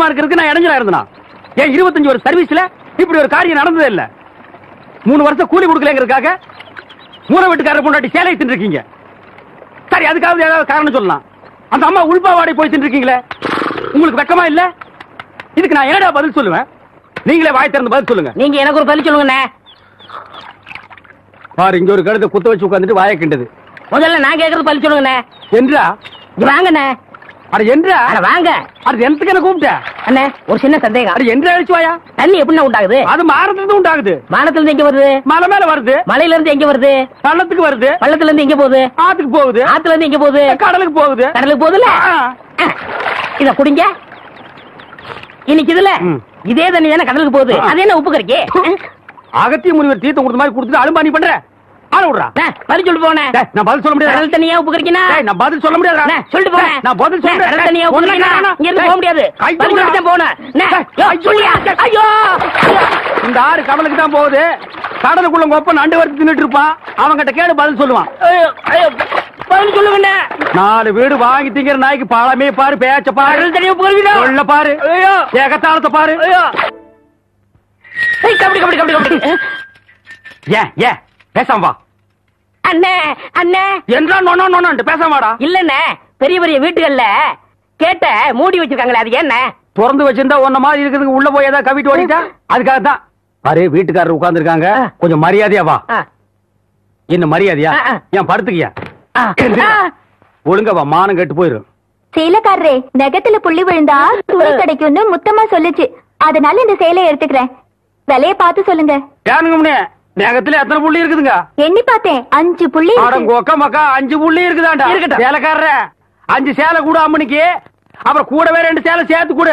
மார்க்கருக்கு நான் இடைஞ்சலா இருந்தனா? ஏன் 25 வருஷ சர்வீஸ்ல இப்படி ஒரு காரியம் நடந்ததே இல்ல. 3 வருஷம் கூலி கொடுக்கலங்கறதுக்காக மூணு வீட்டுக்காரர் பொண்டாட்டி சேலைய தின்னுக்கிங்க. சரி, அதுக்காவது ஏதாவது காரணம் சொல்லலாம். அந்த அம்மா உள்பாவாடி போய் தின்னுக்கிங்களே, உங்களுக்கு வெக்கமா இல்ல? இதுக்கு நான் என்னடா பதில் சொல்லுவேன்? நீங்களே வாய் திறந்து பதில் சொல்லுங்க. நீங்க எனக்கு ஒரு பதில் சொல்லுங்கண்ணே. பாரு, இங்க ஒரு கழுத குத்த வச்சு உட்கார்ந்துட்டு வாயை கிண்டது. முதல்ல நான் கேக்குறது பதில் சொல்லுங்கண்ணே. என்றா வாங்கண்ணே. அட என்றா? அட வாங்க. அது எந்தக்கு என்ன கூப்ட? அண்ணே, ஒரு சின்ன சந்தேகம். அட என்றா எழுச்சுவாயா? தண்ணி எப்படினா உண்டாகுது? அது மாரத்துல இருந்து உண்டாகுது. மாரத்துல இருந்து எங்க வருது? மலை மேல வருது. மலையில இருந்து எங்க வருது? பள்ளத்துக்கு வருது. பள்ளத்துல இருந்து எங்க போகுது? ஆத்துக்கு போகுது. ஆத்துல இருந்து எங்க போகுது? கடலுக்கு போகுது. கடலுக்கு போகுதுல. இத குடிங்க. இன்னைக்கு இதுல இதே தண்ணி தான கடலுக்கு போகுது. அது என்ன உப்பு கறிக்கு? அகத்திய முனிவர் தீர்த்தம் கொடுத்த மாதிரி குடிச்சிட்டு அலும்பானி பண்ற. ஆள விடுறா. பதில் சொல்லிட்டு போனே. நான் பதில் சொல்ல முடியாது. கடல் தண்ணியா உப்பு கறிக்கினா? நான் பதில் சொல்ல முடியாதுடா. சொல்லிட்டு போனே. நான் பதில் சொல்றேன். கடல் தண்ணியா உப்பு கறிக்கினா? இங்க இருந்து போக முடியாது. பதில் சொல்லிட்டு போனே. ஐயோ ஐயோ, இந்த ஆறு கடலுக்கு தான் போகுது. கடலுக்குள்ள கொப்பன் அண்டு வறுத்து தின்னுட்டு இருப்பான். அவங்கிட்ட கேடு பதில் சொல்லுவான். பதில் சொல்லுங்க. 4 வீடு வாங்கி திங்கிற நாய்க்கு பழமே பாரு, பேச்ச பாரு, கடல் தண்ணியா உப்பு கறிக்கினா சொல்ல பாரு, ஏகத்தாளத்தை பாரு. ஏய் கபடி கபடி கபடி கபடி. ஏ ஏ பேசாம வா. அண்ணே அண்ணே என்றா? நோ நோ நோ ன்னு பேசாம வாடா. இல்லண்ணே, பெரிய பெரிய வீட்டுகள்ல கேட்ட மூடி வச்சிருக்காங்களே, அது என்ன? திறந்து வச்சிருந்தா ஒன்ன மாதிரி இருக்குதுங்க. உள்ள போய் ஏதா கவிட்டு ஓடிட்டா அதுக்காக தான். பாரு, வீட்டுக்காரர் உட்கார்ந்திருக்காங்க, கொஞ்சம் மரியாதையா வா. என்ன மரியாதையா? ஏன் படுத்துக்கியா? ஒழுங்க வா, மானம் கெட்டு போயிரும். சேலக்காரரே, நகத்துல புள்ளி விழுந்தா துணி கிடைக்கும்னு முத்தமா சொல்லுச்சு, அதனால இந்த சேலையை எடுத்துக்கிறேன். விலையை பார்த்து சொல்லுங்க. நேகத்துல எத்தனை புள்ளி இருக்குதுங்க? எண்ணி பார்த்தேன், 5 புள்ளி. அடங்கோக்க மக்கா, 5 புள்ளி இருக்குதாண்டா. இருக்கட்டும் சேலைக்காரரே, 5 சேலை கூட அம்மனுக்கு, அப்புறம் கூடவே 2 சேலை சேர்த்து கூட.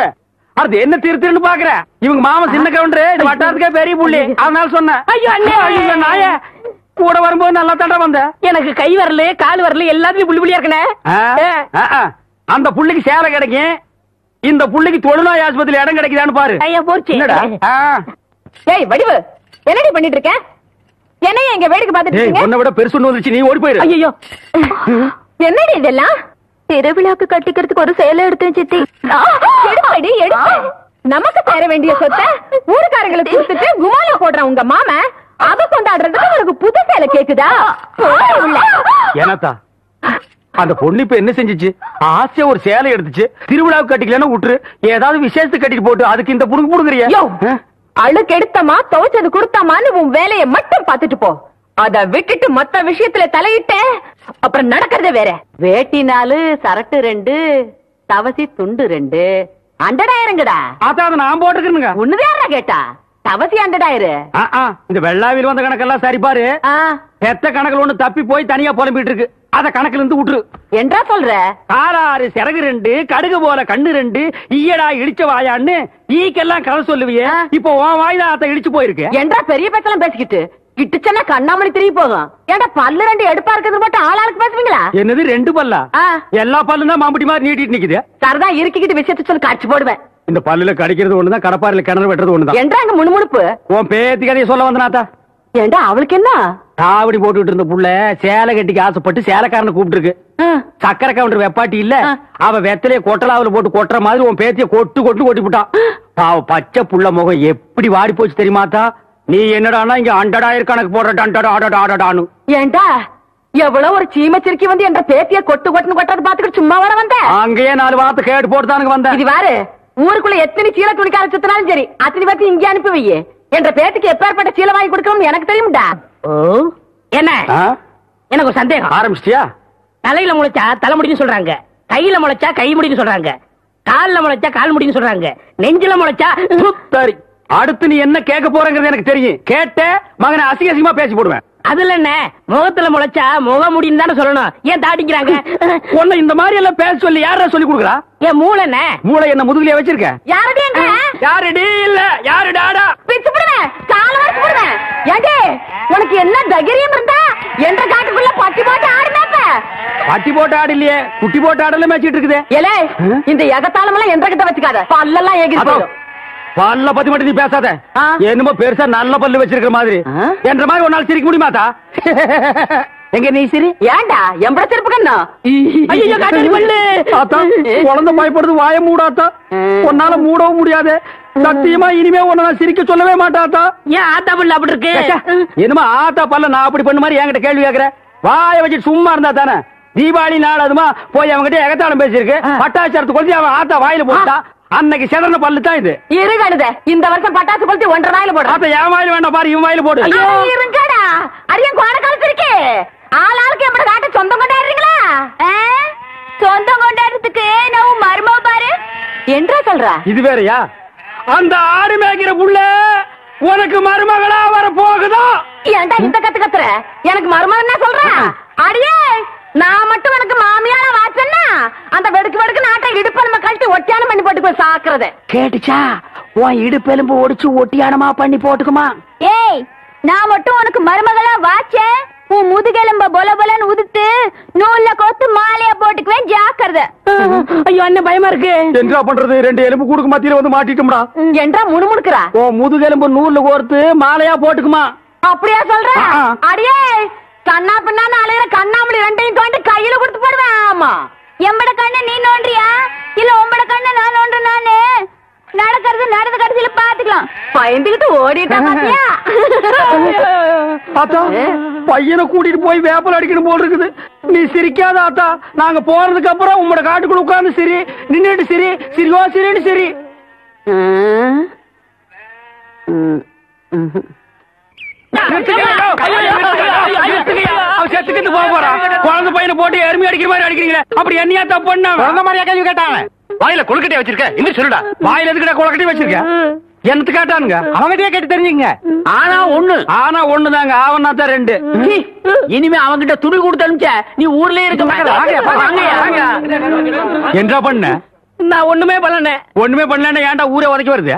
அது என்ன திருத்தின்னு பாக்குற? இவங்க மாமா சின்ன கவுண்டரு, இந்த வட்டாரத்துக்கே பெரிய புள்ளி, அதனால சொன்னேன். ஐயோ அண்ணே, ஐயோ நாய, கூட வரும்போது நல்லா தாண்டா வந்த. எனக்கு கை வரல, கால் வரல, எல்லாத்துலயும் புள்ளி புள்ளியா இருக்கனே. அந்த புள்ளிக்கு சேலை கிடைக்கும், இந்த புள்ளிக்கு தொழுநோய் ஆஸ்பத்திரியில இடம் கிடைக்குதான்னு பாரு. ஐயா போச்சு. ஏய் வடிவு, என்னடி பண்ணிட்டு இருக்க? என்னைய எங்க வேடிக்கை பார்த்துட்டு இருக்கீங்க? உன்னை விட பெருசுன்னு வந்துச்சு, நீ ஓடி போயிரு. ஐயோ என்னடி இதெல்லாம்? திருவிழாக்கு கட்டிக்கிறதுக்கு ஒரு சேலை எடுத்து சித்தி. எடுப்படி எடுப்ப, நமக்கு தர வேண்டிய சொத்தை ஊருக்காரங்களுக்கு கொடுத்துட்டு குமால போடுறான் உங்க மாமா. அத கொண்டாடுறதுக்கு உனக்கு புது சேலை கேக்குதா? ஏனாத்தா, அந்த பொண்ணு இப்ப என்ன செஞ்சிச்சு? ஆசையா ஒரு சேலை எடுத்துச்சு, திருவிழாவுக்கு கட்டிக்கலன்னா விட்டுரு, ஏதாவது விசேஷத்துக்கு கட்டிட்டு போட்டு, அதுக்கு இந்த புடுங்கு புடுங்குறியா? அழுக்கு எடுத்தமா துவச்சது கொடுத்தமான்னு உன் வேலையை மட்டும் பாத்துட்டு போ. அத விட்டுட்டு மொத்த விஷயத்துல தலையிட்ட அப்புறம் நடக்கிறத வேற. வேட்டினாலு சரட்டு 2, தவசி துண்டு 2 10000டா. அதான் நான் போட்டுக்கிறேங்க. ஒண்ணுதேரா கேட்டா தவசி 100. இந்த வெள்ளாவில் வந்த கணக்கெல்லாம் சரி பாரு. பெத்த கணக்குல ஒண்ணு தப்பி போய் தனியா புலம்பிட்டு இருக்கு, அத கணக்குல இருந்து விட்டுரு. என்றா சொல்ற? காராறு சிறகு 2, கடுகு போல கண்ணு 2, ஈயடா இடிச்ச வாயான்னு ஈக்கெல்லாம் கதை சொல்லுவியே, இப்போ உன் வாய் தான் அத இடிச்சு போயிருக்கு. என்றா பெரிய பேச்செல்லாம் பேசிக்கிட்டு? கிட்டுச்சனா கண்ணாமணி திரும்பி போகும். ஏன்டா பல்லு 2 எடுப்பா இருக்கிறது மட்டும் ஆளாளுக்கு பேசுவீங்களா? என்னது 2 பல்லா? எல்லா பல்லும் தான் மாம்பட்டி மாதிரி நீட்டிட்டு நிக்குது. சரதா இருக்கிட்டு விஷயத்த சொல்லி காட்சி போடுவேன். இந்த பல்லுல கடிக்கிறது ஒண்ணுதான், கடப்பாரில கிணறு வெட்டுறது ஒண்ணுதான். என்றா அங்க முணுமுணுப்பு? உன் பேத்தி கதையை சொல்ல வந்தனாத்தா. ஏண்டா அவளுக்கு என்ன? காவடி போட்டுட்டு இருந்த புள்ள சேலை கட்டிக்கு ஆசைப்பட்டு சேலைக்காரனை கூப்பிட்டு இருக்கு. சக்கரை கவுண்டர் வெப்பாட்டி இல்ல, அவ வெத்தலைய கொட்டலாவில போட்டு கொட்டுற மாதிரி உன் பேத்திய கொட்டு கொட்டு கொட்டி போட்டான். பாவ பச்சை புள்ள முகம் எப்படி வாடி போச்சு தெரியுமாத்தா? நீ என்னடானா இங்க 100,000 கணக்கு போடுறானு. ஏண்டா எவ்வளவு ஒரு சீமச்சிருக்கி வந்து என்ற பேத்திய கொட்டு கொட்டுன்னு கொட்டாது பாத்துக்கிட்டு சும்மா வர வந்த? அங்கேயே 4 வாரத்தை கேட்டு போட்டுதானுங்க வந்த. இது வேற ஊருக்குள்ள எத்தனை சீல துணிக்கார சுத்தினாலும் சரி, அத்தனை பேர்த்து இங்கே அனுப்புவீங்க. என்ற பேத்துக்கு எப்பேற்பட்ட சீல வாங்கி கொடுக்கணும் எனக்கு தெரியும்டா. என்ன எனக்கு ஒரு சந்தேகம். ஆரம்பிச்சியா? தலையில முளைச்சா தலை முடின்னு சொல்றாங்க, கையில முளைச்சா கை முடின்னு சொல்றாங்க, கால்ல முளைச்சா கால் முடின்னு சொல்றாங்க, நெஞ்சில முளைச்சா. அடுத்து நீ என்ன கேட்க போறங்கிறது எனக்கு தெரியும். கேட்ட மகனை அசிங்கமா பேசி போடுவேன். அதுல என்ன? முகத்துல முளைச்சா முக முடின்னு தானே சொல்லணும், ஏன் தாடிக்கிறாங்க? ஒண்ணு இந்த மாதிரி எல்லாம் பேச சொல்லி யாரா சொல்லி கொடுக்குறா? ஏன் மூளை என்ன? மூளை என்ன முதுகுலயே வச்சிருக்க? யாருடா யாருடி? இல்ல யாருடாடா பிச்சு போடுவேன், கால வரைக்கும் போடுவேன். ஏண்டே உனக்கு என்ன தைரியம் இருந்தா என்ற காட்டுக்குள்ள பட்டி போட்டு ஆடுனாப்ப? பட்டி போட்டு ஆடு இல்லையே, குட்டி போட்டு ஆடல மேய்ச்சிட்டு இருக்குதே. ஏலே இந்த எகத்தாளம் எல்லாம் என்ற கிட்ட வச்சுக்காத, பல்லெல்லாம் ஏகி போயிடும். பல்ல பத்தி மட்டும் நீ பேசாத. என்னமோ பெருசா நல்ல பல்லு வச்சிருக்கிற மாதிரி என்ற மாதிரி ஒரு நாள் சிரிக்க முடியுமாத்தா? எங்க நீ சரி ஏண்டா எம்பட செருப்பு கண்ணா ஐயோ காட்டறி பல்லு தாத்தா குழந்தை பயப்படுது வாயை மூடாதா ஒன்னால மூடவும் முடியாது சத்தியமா இனிமே உன்ன நான் சிரிக்க சொல்லவே மாட்டாதா ஏன் ஆத்தா பல்லு அப்படி இருக்கு என்னமா ஆத்தா பல்ல நான் அப்படி பண்ண மாதிரி என்கிட்ட கேள்வி கேக்குற வாயை வச்சு சும்மா இருந்தா தானே தீபாவளி நாள் அதுமா போய் அவங்கிட்ட எகத்தாளம் பேசிருக்கு பட்டாச்சாரத்து கொளுத்தி அவன் ஆத்தா வாயில போட்டா அன்னைக்கு செதறன பல்லு தான் இது இருங்கடா இந்த வருஷம் பட்டாசு கொளுத்தி 1.5 வாயில போடு ஆத்தா என் வாயில வேண்டாம் பாரு இவன் வாயில போடு ஐயோ இருங்கடா அரியன் கோண கலச்சிருக்கே ஆளாளுக்கு எம்பட காட்ட சொந்தம் கொண்டாடுறீங்களா சொந்தம் கொண்டாடுறதுக்கு நான் மர்ம பாரு என்றா சொல்ற இது வேறயா அந்த ஆடு மேய்க்கிற புள்ள உனக்கு மருமகளா வர போகுதா ஏன்டா இந்த கத்து கத்துற எனக்கு மருமகன்னா சொல்ற அடியே நான் மட்டும் எனக்கு மாமியார வாச்சன்னா அந்த வெடுக்கு வெடுக்கு நாட்டை இடுப்பெலும்ப கழட்டி ஒட்டியானம் பண்ணி போட்டுக்கோ சாக்குறத கேட்டுச்சா உன் இடுப்பெலும்பு ஒடிச்சு ஒட்டியானமா பண்ணி போட்டுக்குமா ஏய் நான் மட்டும் உனக்கு மருமகளா வாச்சே உன் முதுகெலும்ப பொல பொலன்னு உதித்து நூல்ல கோத்து மாலையா போட்டுக்குவேன் ஜாக்கிரதை ஐயோ அண்ணன் பயமா இருக்கு என்றா பண்றது ரெண்டு எலும்பு கூடுக்கு மத்தியில வந்து மாட்டிட்டோம்டா என்றா முணுமுணுக்குறா உன் முதுகெலும்பு நூல்ல கோர்த்து மாலையா போட்டுக்குமா அப்படியா சொல்ற அடியே கண்ணா பின்னான்னு அலையிற கண்ணாமலி ரெண்டையும் கொண்டு கையில கொடுத்து போடுவேன் ஆமா எம்பட கண்ண நீ நோண்டியா இல்ல உம்பட கண்ண நான் நோண்டு நானு நடக்கிறது நடந்த கடைசியில பாத்துக்கலாம் பயந்துகிட்டு ஓடிட்டா பாத்தியா ஆத்தா பையனை கூட்டிட்டு போய் வேப்பல் அடிக்கணும் போல் இருக்குது நீ சிரிக்காத ஆத்தா நாங்க போறதுக்கு அப்புறம் உங்களோட காட்டுக்குள்ள உட்கார்ந்து சரி நின்னுட்டு சரி சிரிவா சிரின்னு சரி செத்துக்கிட்டு போக போறான் குழந்தை பையனை போட்டு எருமை அடிக்கிற மாதிரி அடிக்கிறீங்களே அப்படி என்னையா தப்பு பண்ண குழந்தை மாதிரியா கேள்வி கேட்டாங்க வாயில கொழுக்கட்டை வச்சிருக்க இன்னும் சொல்லுடா வாயில எதுக்கிட்ட கொழுக்கட்டை வச்சிருக்க எனக்கு கேட்டானுங்க அவங்ககிட்டயே கேட்டு தெரிஞ்சுங்க ஆனா ஒண்ணு தாங்க ஆவன்னா தான் ரெண்டு இனிமே அவங்கிட்ட துணி கொடுத்தனுச்ச நீ ஊர்லயே இருக்க என்ன பண்ண நான் ஒண்ணுமே பண்ணல ஏன்டா ஊரே உதைக்கு வருது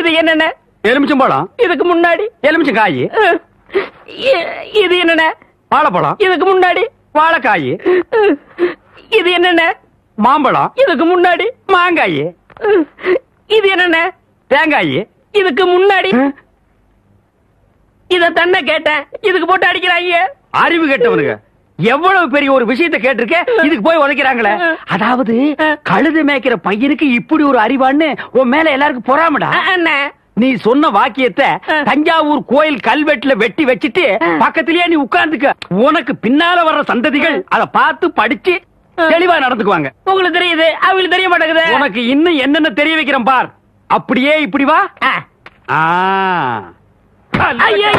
இது என்னென்ன எலுமிச்சம்பழம் இதுக்கு முன்னாடி எலுமிச்சங்காய் இது என்னென்ன வாழைப்பழம் இதுக்கு முன்னாடி வாழைக்காய் இது என்னென்ன மாம்பழம் இதுக்கு முன்னாடி மாங்காய் இது என்னென்ன தேங்காய் இதுக்கு முன்னாடி இத தன்ன கேட்டேன் இதுக்கு போட்டு அடிக்கிறாங்க அறிவு கேட்டவனுங்க எவ்வளவு பெரிய ஒரு விஷயத்தை கேட்டிருக்க இதுக்கு போய் உதைக்கிறாங்களே அதாவது கழுதை மேய்க்கிற பையனுக்கு இப்படி ஒரு அறிவான்னு உன் மேல எல்லாருக்கும் பொறாமடா நீ சொன்ன வாக்கியத்தை தஞ்சாவூர் கோயில் கல்வெட்டுல வெட்டி வச்சிட்டு பக்கத்திலேயே நீ உட்கார்ந்துக்க உனக்கு பின்னால வர்ற சந்ததிகள் அதை பார்த்து படிச்சு தெளிவா நடந்துக்குவாங்க உங்களுக்கு தெரியுது அவங்களுக்கு தெரிய மாட்டேங்குது உனக்கு இன்னும் என்னென்ன தெரிய வைக்கிறேன் பார் அப்படியே இப்படி வா ஐயோ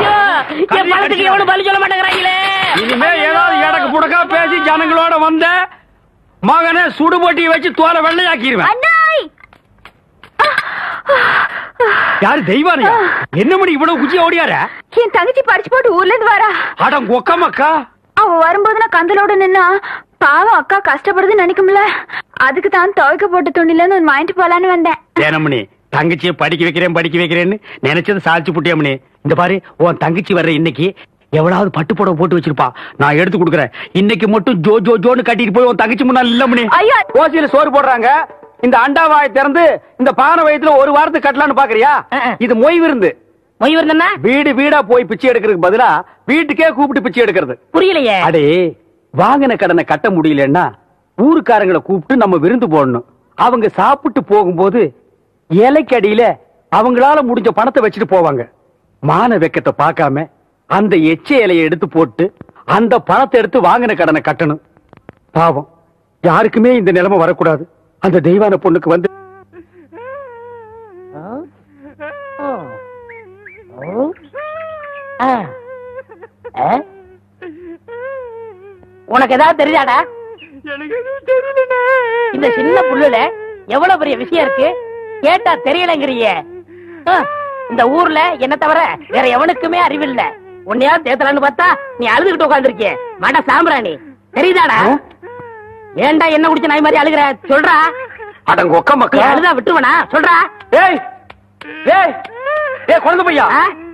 என் மனதுக்கு எவ்வளவு பலி சொல்ல மாட்டேங்கிறாங்களே இனிமே ஏதாவது இடக்கு புடக்கா பேசி ஜனங்களோட வந்த மகனை சுடுபோட்டி வச்சு தோலை வெள்ளையாக்கிடுவேன் யாரு தெய்வானியா என்ன மணி இவ்வளவு குச்சி ஓடியாரா என் தங்கச்சி படிச்சு போட்டு ஊர்ல இருந்து வரா அடம் கொக்கமாக்கா அவ வரும்போது நான் கந்தலோட நின்னா பாவம் அக்கா கஷ்டப்படுது நினைக்கும்ல அதுக்கு தான் துவைக்க போட்ட துணில இருந்து வாங்கிட்டு போலான்னு வந்தேன் ஏனமணி தங்கச்சியை படிக்க வைக்கிறேன்னு நினைச்சது சாதிச்சு புட்டியம்மணி இந்த பாரு உன் தங்கச்சி வர்ற இன்னைக்கு எவ்வளவு பட்டு புடவை போட்டு வச்சிருப்பா நான் எடுத்து கொடுக்குறேன் இன்னைக்கு மட்டும் ஜோ ஜோ ஜோன்னு கட்டிட்டு போய் உன் தங்கச்சி முன்னாள் இல்லமணி ஐயா ஓசியில சோறு போடுறாங்க இந்த அண்டாவாயை திறந்து இந்த பானை வயத்துல ஒரு வாரத்துக்கு கட்டலான்னு பாக்குறியா இது மொய் விருந்து வீடு வீடா போய் பிச்சை எடுக்கிறதுக்கு பதிலா வீட்டுக்கே கூப்பிட்டு பிச்சை எடுக்கிறது புரியலையே அடே வாங்கின கடனை கட்ட முடியலன்னா ஊருக்காரங்களை கூப்பிட்டு நம்ம விருந்து போடணும் அவங்க சாப்பிட்டு போகும்போது இலைக்கடியில அவங்களால முடிஞ்ச பணத்தை வச்சுட்டு போவாங்க மான வெக்கத்தை பார்க்காம அந்த எச்ச இலையை எடுத்து போட்டு அந்த பணத்தை எடுத்து வாங்கின கடனை கட்டணும் பாவம் யாருக்குமே இந்த நிலைமை வரக்கூடாது அந்த தெய்வான பொண்ணுக்கு வந்து உனக்கு ஏதாவது தெரியாடா இந்த சின்ன புள்ளுல எவ்வளவு பெரிய விஷயம் இருக்கு கேட்டா தெரியலங்கிறிய இந்த ஊர்ல என்ன தவிர வேற எவனுக்குமே அறிவில்லை உன்னையாவது தேத்தலான்னு பார்த்தா நீ அழுதுகிட்டு உட்காந்துருக்கிய மட சாம்பிராணி தெரியுதாடா ஏண்டா என்ன குடிச்ச நாய் மாதிரி அழுகிற சொல்றா அடங்க ஒக்க மக்கள் அழுதா விட்டுவனா சொல்றா ஏய் ஏய் ஏ குழந்தை பையா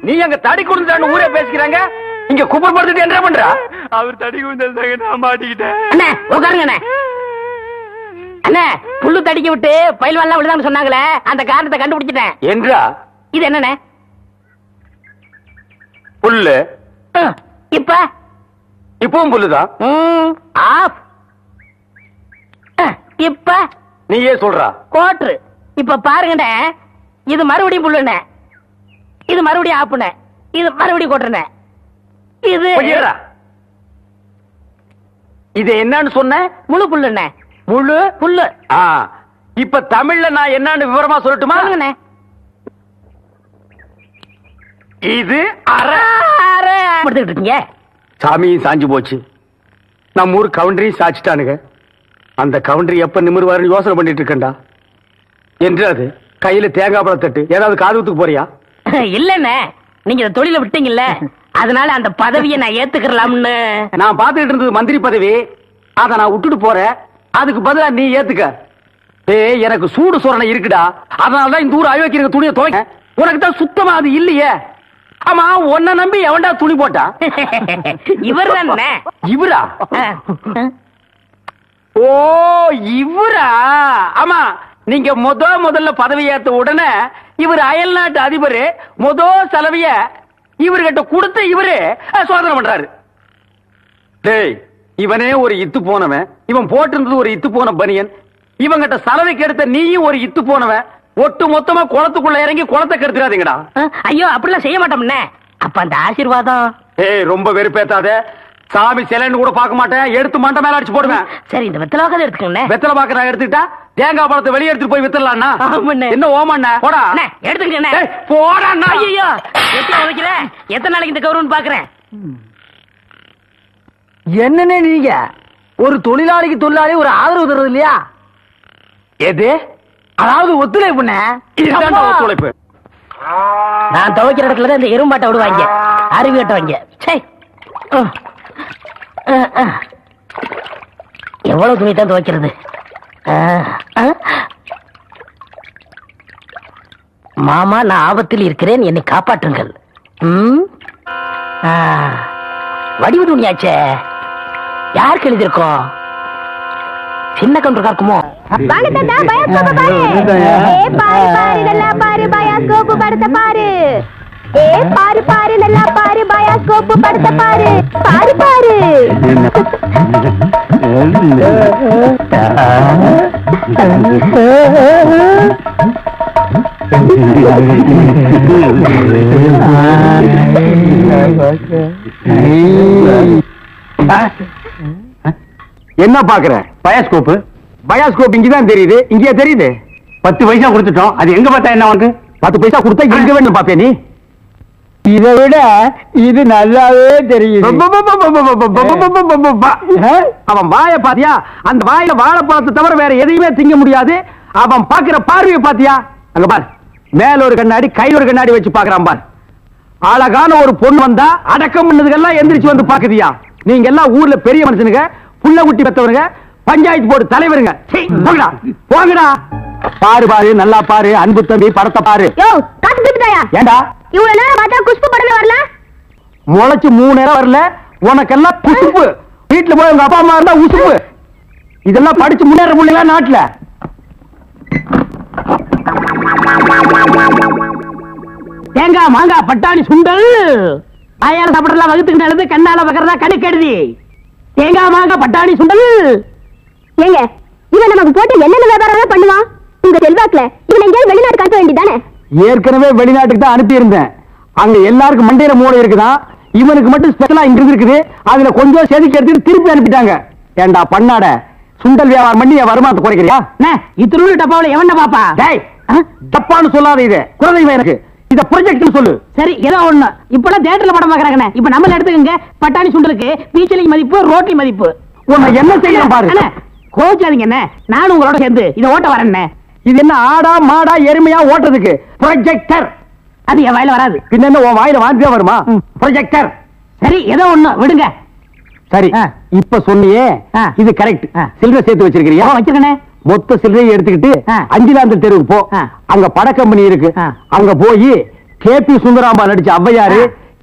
நீ எங்க தடி குடுந்தான்னு ஊரே பேசிக்கிறாங்க இங்க குப்பர் படுத்துட்டு என்ன பண்ற அவர் தடி குடுந்தாங்க நான் மாட்டிக்கிட்டேன் அண்ணே உட்காருங்க அண்ணே புல்லு தடிக்க விட்டு பயில்வான்லாம் விழுதான்னு சொன்னாங்களே அந்த காரணத்தை கண்டுபிடிச்சிட்டேன் என்றா இது என்னண்ணே புல்லு இப்ப இப்பவும் புல்லுதா? ஆஃப். இப்ப நீயே சொல்றா கோட்ரு. இப்ப பாருங்க, இது மறுபடியும் புல்லுன, இது மறுபடியும் ஆப்புன, இது மறுபடியும் கோட்டுன. இது இது என்னன்னு சொன்ன? முழு புல்லுன, முழு புல்லு. இப்ப தமிழ்ல நான் என்னன்னு விவரமா சொல்லட்டுமா? இது அரை. எடுத்துக்கிட்டு இருக்கீங்க. சாமியும் சாஞ்சு போச்சு, நம்ம ஊர் கவுண்டரியும் சாச்சிட்டானுங்க. அந்த கவுண்டரி எப்ப நிமிர்வாருன்னு யோசனை பண்ணிட்டு இருக்கண்டா. என்றாது கையில தேங்காய் பழத்தட்டு. ஏதாவது காதுத்துக்கு போறியா? இல்லண்ணே, நீங்க இந்த தொழில விட்டீங்கல்ல, அதனால அந்த பதவியை நான் ஏத்துக்கலாம்னு. நான் பாத்துக்கிட்டு இருந்தது மந்திரி பதவி, அதை நான் விட்டுட்டு போறேன். அதுக்கு பதிலா நீ ஏத்துக்க. ஏய், எனக்கு சூடு சொரணை இருக்குடா, அதனாலதான் இந்த ஊர் அயோக்கிய துணியை துவைக்க. உனக்கு தான் சுத்தமா அது இல்லையே. ஆமா, உன்ன நம்பி எவன்டா துணி போட்டா? இவர் தானே. இவரா? ஓ, இவரா? ஆமா, நீங்க முதல்ல பதவி ஏத்த உடனே இவர் அயல் நாட்டு அதிபர். முதல் செலவைய இவர்கிட்ட கொடுத்து இவரு சோதனை பண்றாரு. டேய், இவனே ஒரு இத்து போனவன். இவன் போட்டிருந்தது ஒரு இத்து போன பனியன். இவங்கிட்ட சலவைக்கு எடுத்த நீயும் ஒரு இத்து போனவன். ஒட்டு மொத்தமா குளத்துக்குள்ள இறங்கி குளத்தை கெடுத்துறாதீங்கடா. ஐயோ, அப்படிலாம் செய்ய மாட்டோம்னே. அப்ப அந்த ஆசீர்வாதம். ஏய், ரொம்ப வெறுப்பேத்தாத. சாமி சிலைன்னு கூட பார்க்க மாட்டேன், எடுத்து மண்டை மேல அடிச்சு போடுவேன். சரி, இந்த வெத்தலை பாக்க எடுத்துக்கோங்க. வெத்தலை பாக்க நான் எடுத்துக்கிட்டா தேங்காய் பழத்தை வெளியே எடுத்துட்டு போய் வித்தரலாம்னா என்ன? ஓமாண்ணா போடா, எடுத்துக்கங்க போடா. ஐயோ, எத்தனை உதைக்கல, எத்தனை நாளைக்கு இந்த கௌரவம் பாக்குறேன். என்னன்னு நீங்க ஒரு தொழிலாளிக்கு தொழிலாளி ஒரு ஆதரவு தருவது இல்லையா? எது? அதாவது ஒத்துழைப்பு. நான் துவைக்கிற இடத்துல இந்த எறும்பாட்டை விடுவாங்க, அருவி கட்டுவாங்க. எவ்வளவு துணி தான் துவைக்கிறது. மாமா, நான் ஆபத்தில் இருக்கிறேன், என்னை காப்பாற்றுங்கள். வடிவு துணியாச்சே, யாருக்கு எழுதியிருக்கோம்? சின்ன கவுண்டருக்கா இருக்குமோ? என்ன பாக்குற? பயாஸ்கோப்பு. பயாஸ்கோப் இங்கதான் தெரியுது. இங்கேயே தெரியுது. 10 பைசா கொடுத்துட்டோம், அது எங்க பார்த்தா என்ன? உனக்கு 10 பைசா கொடுத்தா எங்க வேணும் பாப்பே நீ? இதை விட இது நல்லாவே தெரியுது. அவன் வாய பாத்தியா? அந்த வாயில வாழைப்பழத்தை தவிர வேற எதையுமே திங்க முடியாது. அவன் பாக்குற பார்வையை பாத்தியா? அங்க பாரு, மேல ஒரு கண்ணாடி, கையில ஒரு கண்ணாடி வச்சு பாக்குறான் பாரு. அழகான ஒரு பொண்ணு வந்தா அடக்கம் பண்ணதுக்கெல்லாம் எந்திரிச்சு வந்து பாக்குதியா? நீங்க எல்லாம் ஊர்ல பெரிய மனுஷனுங்க, புள்ள குட்டி பெத்தவனுங்க, பஞ்சாயத்து போர்டு தலைவருங்க. போங்கடா. பாரு பாரு, நல்லா பாரு, அன்பு தம்பி படத்தை பாரு. ஏண்டா இவ்வளவு நேரம் பார்த்தா குஷ்பு படமே வரல? முளைச்சு 3 நேரம் வரல, உனக்கெல்லாம் குஷ்பு. வீட்டுல போய் உங்க அப்பா அம்மா இருந்தா உசுப்பு. இதெல்லாம் படிச்சு முன்னேற முடியல நாட்டுல. தேங்காய் மாங்காய் பட்டாணி சுண்டல் வாயால சாப்பிடலாம், வகுத்துக்கு நல்லது, கண்ணால பக்கறதா கணக்கெடுதி. தேங்காய் மாங்காய் பட்டாணி சுண்டல். ஏங்க, இவன் நமக்கு போட்டு என்னென்ன வியாபாரம் பண்ணுவான்? உங்க செல்வாக்குல இவன் எங்கேயும் வெளிநாட்டு காட்ட வேண்டியதானே? ஏற்கனவே வெளிநாட்டுக்கு தான் அனுப்பி இருந்தேன். அங்க எல்லாருக்கும் மண்டையில மூளை இருக்குதான், இவனுக்கு மட்டும் ஸ்பெஷலா இங்க இருக்குது. அதுல கொஞ்சம் செதுக்கி எடுத்துட்டு திருப்பி அனுப்பிட்டாங்க. ஏண்டா பண்ணாட, சுண்டல் வியாபாரம் பண்ணி என் வருமானத்தை குறைக்கிறியா? இத்தனை டப்பாவில எவன பாப்பா? டப்பான்னு சொல்லாத, இது குறைவா எனக்கு. இத ப்ராஜெக்ட்னு சொல்லு. சரி, ஏதோ ஒண்ணு. இப்பலாம் தியேட்டர்ல படம் பார்க்கறாங்கனே. இப்ப நம்ம எடுத்துக்கங்க, பட்டாணி சுண்டலுக்கு பீச்சலிங் மதிப்பு, ரோட்லி மதிப்பு. உன்ன என்ன செய்யலாம் பாரு. அண்ணே, கோச்சாதீங்கண்ணே, நானும் உங்களோட சேர்ந்து இத ஓட்ட வரேண்ணே. இது என்ன ஆடா மாடா எருமையா ஓட்டுறதுக்கு? ப்ராஜெக்டர். அது என் வாயில வராது, பின்ன என்ன உன் வாயில வாந்தியா வருமா? ப்ராஜெக்டர். சரி, ஏதோ ஒண்ணு விடுங்க. சரி, இப்ப சொன்னியே இது கரெக்ட். சில்வர் சேர்த்து வச்சிருக்கீங்க? வச்சிருக்கனே. மொத்த சில்லறையை எடுத்துக்கிட்டு 5வது தெருவுக்கு போ. அங்க பட கம்பெனி இருக்கு. அங்க போய் கேபி சுந்தராம்பா நடிச்ச ஔவையாரு,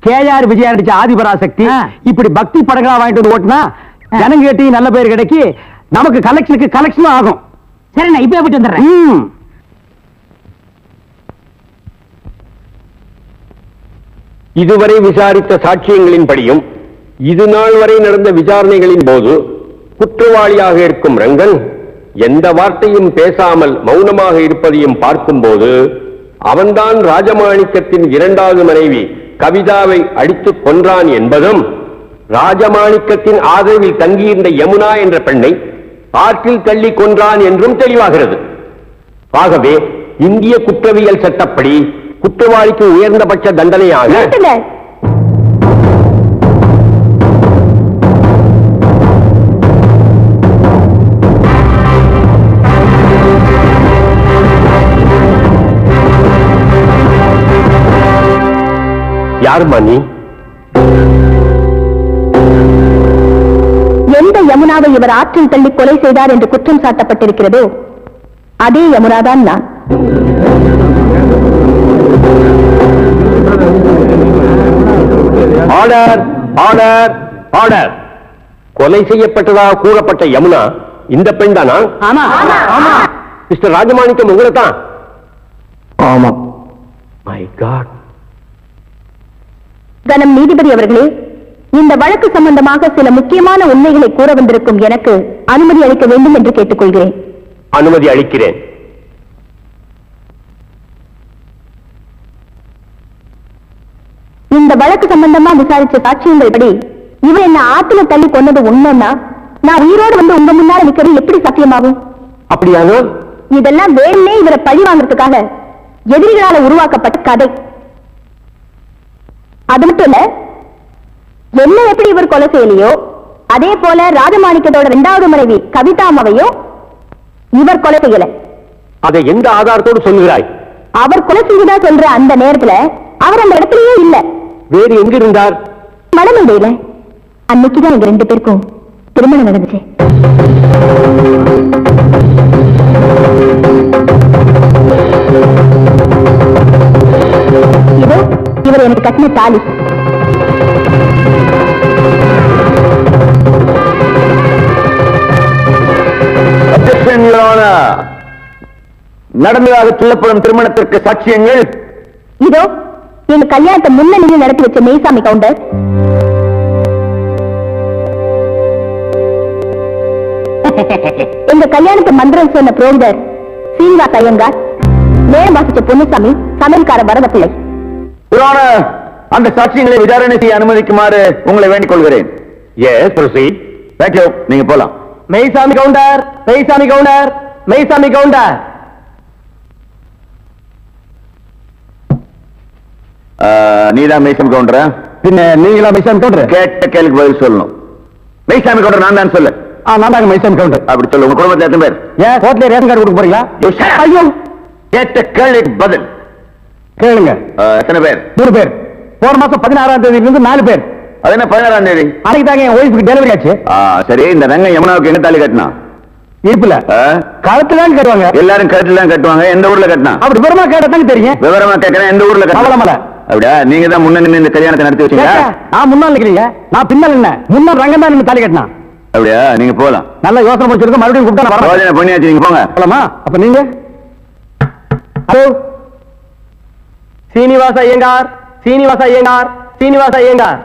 கேஆர் விஜயா நடிச்ச ஆதிபராசக்தி, இப்படி பக்தி படங்களா வாங்கிட்டு வந்து ஓட்டினா ஜனங்கிட்ட நல்ல பேர் கிடைக்கி நமக்கு கலெக்ஷனுக்கு கலெக்ஷனும் ஆகும். சரி, நான் இப்ப போயிட்டு வந்துடுறேன். இதுவரை விசாரித்த சாட்சியங்களின் படியும் இது நாள் வரை நடந்த விசாரணைகளின் போது குற்றவாளியாக இருக்கும் ரங்கன் எந்த வார்த்தையும் பேசாமல் மௌனமாக இருப்பதையும் பார்க்கும்போது அவன்தான் ராஜமாணிக்கத்தின் இரண்டாவது மனைவி கவிதாவை அடித்து கொன்றான் என்பதும் ராஜமாணிக்கத்தின் ஆதரவில் தங்கியிருந்த யமுனா என்ற பெண்ணை ஆற்றில் தள்ளி கொன்றான் என்றும் தெளிவாகிறது. ஆகவே இந்திய குற்றவியல் சட்டப்படி குற்றவாளிக்கு உயர்ந்தபட்ச தண்டனையாக யார் மணி? எந்த யமுனாவை இவர் ஆற்றில் தள்ளி கொலை செய்தார் என்று குற்றம் சாட்டப்பட்டிருக்கிறதோ அதே யமுனாதான் நான். Order, order, order! கொலை செய்யப்பட்டதாக கூறப்பட்ட யமுனா இந்த பெண் தானா? மிஸ்டர் ராஜமாணிக்கம் உங்களைத்தான்? ஆமா. My God! கணம் நீதிபதி அவர்களே, இந்த வழக்கு சம்பந்தமாக சில முக்கியமான உண்மைகளை கூற வந்திருக்கும் எனக்கு அனுமதி அளிக்க வேண்டும் என்று கேட்டுக்கொள்கிறேன். அனுமதி அளிக்கிறேன். இந்த வழக்கு சம்பந்தமா விசாரிச்ச சாட்சியங்கள் படி இவர் என்ன ஆத்துல தள்ளி கொண்டது உண்மைன்னா நான் உயிரோடு வந்து உங்க முன்னால நிக்கிறது எப்படி சத்தியமாகும்? அப்படியானோ இதெல்லாம் வேணுமே இவரை பழி வாங்குறதுக்காக எதிரிகளால உருவாக்கப்பட்ட கதை. அது மட்டும் இல்ல, என்ன எப்படி இவர் கொலை செய்யலையோ அதே போல ராஜமாணிக்கத்தோட இரண்டாவது மனைவி கவிதாமாவையோ இவர் கொலை செய்யல. அதை எந்த ஆதாரத்தோடு சொல்கிறாய்? அவர் கொலை செய்ததா சொல்ற அந்த நேரத்துல அவர் அந்த இடத்துலயே இல்ல. வேறு எங்க இருந்தார்? மடமேடையில. அன்னைக்குதான் எங்க ரெண்டு பேருக்கும் திருமணம் நடந்துச்சு. இதோ இவர் எனக்கு கட்டின தாலி. நடந்ததாக சொல்லப்படும் திருமணத்திற்கு சாட்சியங்கள் இதோ என் கல்யாணத்தை முன்னணியில் நடத்தி வச்ச மேய்சாமி கவுண்டர், எங்க கல்யாணத்தை மந்திரம் சொன்ன புரோகிதர் சீனிவாச ஐயங்கார், நேரம் வாசிச்ச பொன்னுசாமி, சமையல்கார வரத பிள்ளை. அந்த சாட்சியங்களை விசாரணை செய்ய அனுமதிக்குமாறு உங்களை வேண்டிக் கொள்கிறேன். நீங்க போலாம். மெய்சாமி கவுண்டர், மெய்சாமி கவுண்டர், மெய்சாமி கவுண்டர். நீதான் மெய்சாமி கவுண்டரா? பின்ன நீங்களா மெய்சாமி கவுண்டர்? கேட்ட கேள்விக்கு பதில் சொல்லணும். மெய்சாமி கவுண்டர் நான் தான் சொல்லு. நான் மெய்சாமி கவுண்டர் அப்படி சொல்லு. உங்க குடும்பத்தில் எத்தனை பேர்? ஏன் கோர்ட்ல ரேஷன் கார்டு கொடுக்க போறீங்களா? கேட்ட கேள்விக்கு பதில் கேளுங்க. எத்தனை பேர்? 3 பேர். போன மாசம் 16ஆம் தேதியில இருந்து 4 பேர். அது என்ன 16ஆம் தேதி? அன்னைக்கு தாங்க என் ஒய்ஃபுக்கு டெலிவரி ஆச்சு. சரி, இந்த ரங்க யமுனாவுக்கு எங்க தாலி கட்டினா? இருப்புல கழுத்துல தான் கட்டுவாங்க. எல்லாரும் கழுத்துல தான் கட்டுவாங்க. எந்த ஊர்ல கட்டினா? அப்படி விவரமா கேட்டதாங்க தெரியும். விவரமா கேட்கறேன். எந்த ஊர்ல கட்டலாம்? அப்படியா? நீங்க தான் முன்ன நின்று இந்த கல்யாணத்தை நடத்தி வச்சீங்க. நான் முன்னாள் நிக்கிறீங்க, நான் பின்னால் என்ன? முன்னாள் ரங்கம் தான் நின்று தாலி கட்டினா. அப்படியா? நீங்க போலாம். நல்லா யோசனை முடிச்சிருக்கோம். மறுபடியும் கூப்பிட்டா பண்ணியாச்சு. நீங்க போங்க. போலாமா? அப்ப நீங்க சீனிவாச ஐயங்கார், சீனிவாச ஐயங்கார், சீனிவாச ஐயங்கார்.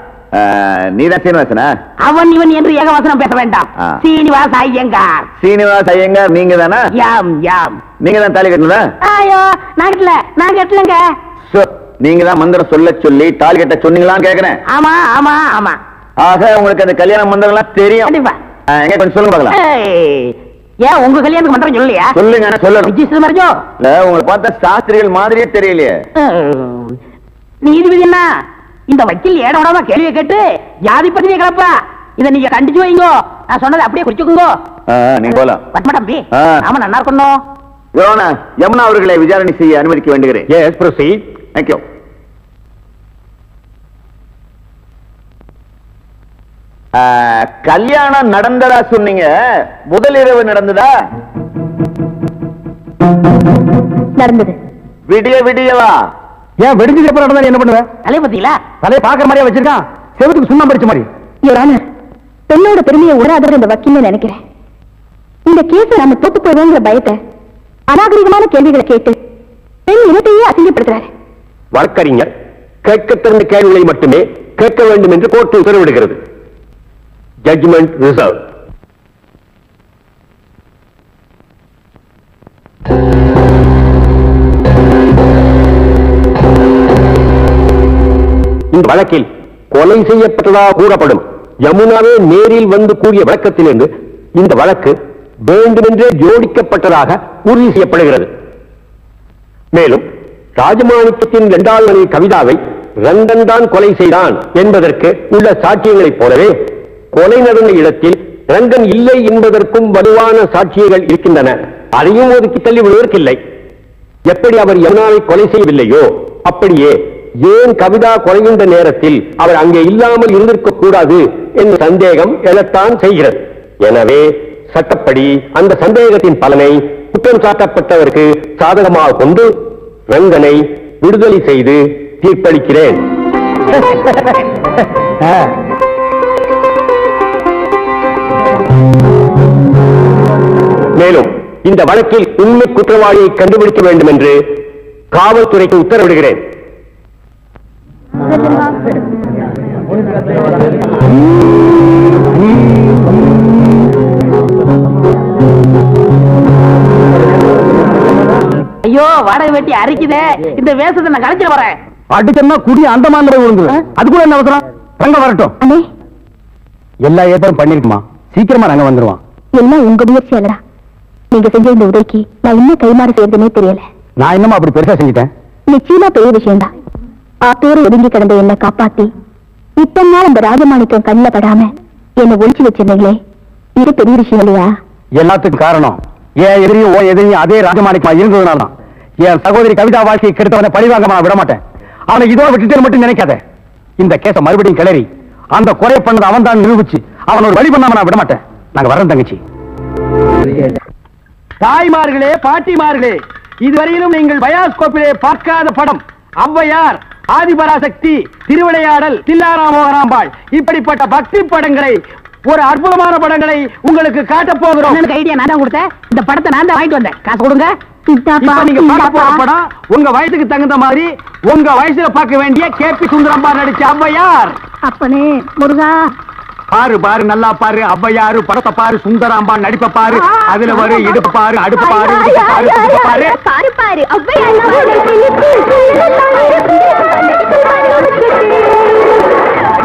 நீதான் சீனிவாசனா? அவன் இவன் என்று ஏகவசனம் பேச வேண்டாம். சீனிவாச ஐயங்கார், சீனிவாச ஐயங்கார் நீங்க தானா? யாம் யாம். நீங்க தான் தாலி கட்டணுதா? ஐயோ, நான் கட்டல, நான் கட்டலங்க. நீங்க தான் மந்திரம் சொல்ல சொல்லி தாலி கட்ட சொன்னீங்களான்னு கேக்குறேன். ஆமா ஆமா ஆமா. ஆக உங்களுக்கு அந்த கல்யாண மந்திரம்லாம் தெரியும். எங்க கொஞ்சம் சொல்லுங்க பாக்கலாம். ஏன் உங்க கல்யாணத்துக்கு மந்திரம் சொல்லலையா? சொல்லுங்க. சொல்லணும். உங்களை பார்த்தா சாஸ்திரிகள் மாதிரியே தெரியலையே. நீதிபதி என்ன இந்த வக்கீல் ஏடோடமா கேள்வியை கேட்டு ஜாதி பத்தியே கிளப்பா? இதை நீங்க கண்டிச்சு வைங்க. நான் சொன்னதை அப்படியே குறிச்சுக்கோங்க. நீங்க போலாம். பத்மடம்பி நாம நல்லா இருக்கணும். யோனா யமுனா அவர்களை விசாரணை செய்ய அனுமதிக்க வேண்டுகிறேன். Yes, proceed. தேங்க்யூ. கல்யாணம் நடந்ததா சொன்னீங்க, முதல் இரவு நடந்ததா? நடந்தது. விடிய விடியவா? ஏன் விடிஞ்சதுக்கு அப்புறம் நடந்தா என்ன பண்ணுவேன்? தலைய பத்திங்களா? தலையை பாக்குற மாதிரியா வச்சிருக்கான்? செவத்துக்கு சும்மா படிச்ச மாதிரி. பெண்ணோட பெருமையை உணராதவர் இந்த வக்கீல் நினைக்கிறேன். இந்த கேஸை நம்ம தோத்து போடுவோங்கிற பயத்தை அநாகரிகமான கேள்விகளை கேட்டு பெண் இனத்தையே அசிங்கப்படுத்துறாரு. வழக்கறிஞர் கேட்க தெரிந்த கேள்விகளை மட்டுமே கேட்க வேண்டும் என்று கோர்ட்டு உத்தரவிடுகிறது. Judgment reserved. இந்த வழக்கில் கொலை செய்யப்பட்டதாக கூறப்படும் யமுனாவே நேரில் வந்து கூறிய வழக்கத்திலிருந்து இந்த வழக்கு வேண்டுமென்றே ஜோடிக்கப்பட்டதாக உறுதி செய்யப்படுகிறது. மேலும் ராஜமாணிக்கத்தின் இரண்டாவது மனைவி கவிதாவை ரந்தன் தான் கொலை செய்தான் என்பதற்கு உள்ள சாட்சியங்களைப் போலவே கொலை நடந்த இடத்தில் ரங்கன் இல்லை என்பதற்கும் வலுவான சாட்சியங்கள் இருக்கின்றன. அதையும் ஒதுக்கி தள்ளிவிடுவதற்கில்லை. எப்படி அவர் யமுனாவை கொலை செய்யவில்லையோ அப்படியே ஏன் கவிதா கொலைகின்ற நேரத்தில் அவர் அங்கே இல்லாமல் இருந்திருக்க கூடாது என்ற சந்தேகம் எழத்தான் செய்கிறது. எனவே சட்டப்படி அந்த சந்தேகத்தின் பலனை குற்றம் சாட்டப்பட்டவருக்கு சாதகமாக கொண்டு ரங்கனை விடுதலை செய்து தீர்ப்பளிக்கிறேன். மேலும் இந்த வழக்கில் உண்மை குற்றவாளியை கண்டுபிடிக்க வேண்டும் என்று காவல்துறைக்கு உத்தரவிடுகிறேன். ஐயோ வாடகை வெட்டி அரிக்குதே, இந்த வேஷத்தை நான் கலைச்சிட வரேன். அடிச்சம்னா குடி அந்த மாதிரி விழுந்து அதுக்குள்ள என்ன அவசரம்? ரங்க வரட்டும். எல்லா ஏற்பாடும் பண்ணிருக்குமா, சீக்கிரமா ரங்க வந்துருவான். எல்லாம் உங்க முயற்சி அல்லடா. நீங்க செஞ்ச இந்த உதவிக்கு நான் இன்னும் கைமாறு செய்யறதுன்னே தெரியல. நான் இன்னும் அப்படி பெருசா செஞ்சுட்டேன். நிச்சயமா பெரிய விஷயம் தான். ஆத்தோர் ஒதுங்கி கிடந்த என்னை காப்பாத்தி இத்தனை நாள் அந்த ராஜமாணிக்கம் கண்ணில் படாம என்னை ஒழிச்சு வச்சிருந்தீங்களே, இது பெரிய விஷயம் இல்லையா? எல்லாத்துக்கும் காரணம் ஏன் எதிரியும் ஓ எதிரியும் அதே ராஜமாணிக்கமா இருந்ததுனால தான். என் சகோதரி கவிதா வாழ்க்கையை கெடுத்தவனை பழிவாங்க நான் விட மாட்டேன். அவனை இதோட விட்டுட்டேன்னு மட்டும் நினைக்காத. இந்த கேஸை மறுபடியும் கிளறி அந்த கொலை பண்ணது அவன் தான் நிரூபிச்சு அவன் ஒரு வழி பண்ணாம நான் விட மாட்டேன். நாங்க வரோம் தங்கச்சி. தாய்மார்களே, பாட்டிமார்களே, இதுவரையிலும் நீங்கள் பயாஸ்கோப்பிலே பார்க்காத படம் ஔவையார், ஆதிபராசக்தி, திருவிளையாடல், தில்லாராமோகராம்பாள், இப்படிப்பட்ட பக்தி படங்களை, ஒரு அற்புதமான படங்களை உங்களுக்கு காட்டப் போகிறோம். எனக்கு ஐடியா நான் தான் கொடுத்தேன். இந்த படத்தை நான் தான் வாங்கிட்டு வந்தேன். காசு கொடுங்க. நீங்க பார்க்க போற படம் உங்க வயசுக்கு தகுந்த மாதிரி உங்க வயசுல பார்க்க வேண்டிய கே பி சுந்தரம்பாள் நடிச்ச ஔவையார். அப்பனே முருகா, பாரு பாரு, நல்லா பாரு. ஔவையாரு படத்தை பாரு, சுந்தராம்பாள் நடிப்ப பாரு, அதுல வரு இடுப்பு பாரு, அடுப்பு பாரு, பாரு பாரு பாரு.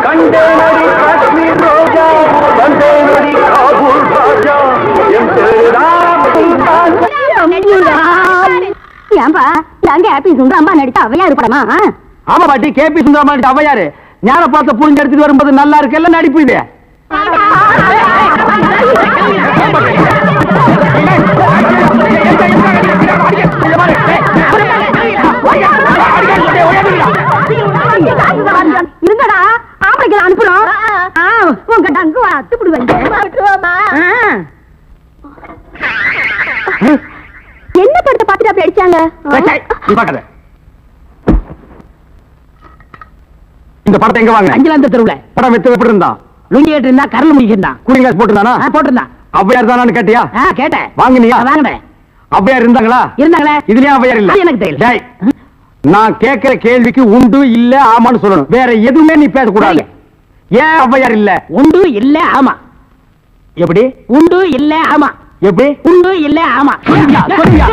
கண்டேனடி காஷ்மீர் ரோஜா, கண்டேனடி காபூல் ராஜா, ஏன்பா நாங்க ஹேப்பி சுந்தராம்பாள் நடிச்ச ஔவையாரு படமா? ஆமா பாட்டி, கே பி சுந்தராம்பாள் நடிச்ச ஔவையாரு. ஞான பார்த்த புரிஞ்சு எடுத்துட்டு வரும்போது நல்லா இருக்கு. எல்லாம் நடிப்பு இது. இருந்தடா ஆம்பளைக்கு அனுப்புறோம். உங்க டங்கு அத்துப்படுவாங்க. என்ன படத்தை பார்த்துட்டு அப்படி அடிச்சாங்க? இந்த படத்தை எங்க வாங்க? அஞ்சலாந்த தெருவுல படம் வெத்து எப்படி இருந்தா? லுங்கிட்டு இருந்தா, கரல் முடிக்கிட்டான், குடிங்காசு போட்டுருந்தானா? போட்டுருந்தான். ஔவையார் தானு கேட்டியா? கேட்டேன். வாங்கினியா? வாங்கினேன். ஔவையார் இருந்தாங்களா? இருந்தாங்களே. இதுலயே ஔவையார் இல்ல எனக்கு தெரியல. நான் கேட்கிற கேள்விக்கு உண்டு இல்ல ஆமான்னு சொல்லணும். வேற எதுவுமே நீ பேசக்கூடாது. ஏன் ஔவையார் இல்ல? உண்டு இல்ல ஆமா. எப்படி உண்டு இல்ல ஆமா? எப்படி உண்டு இல்ல ஆமா? நீ தானே சொன்னீங்க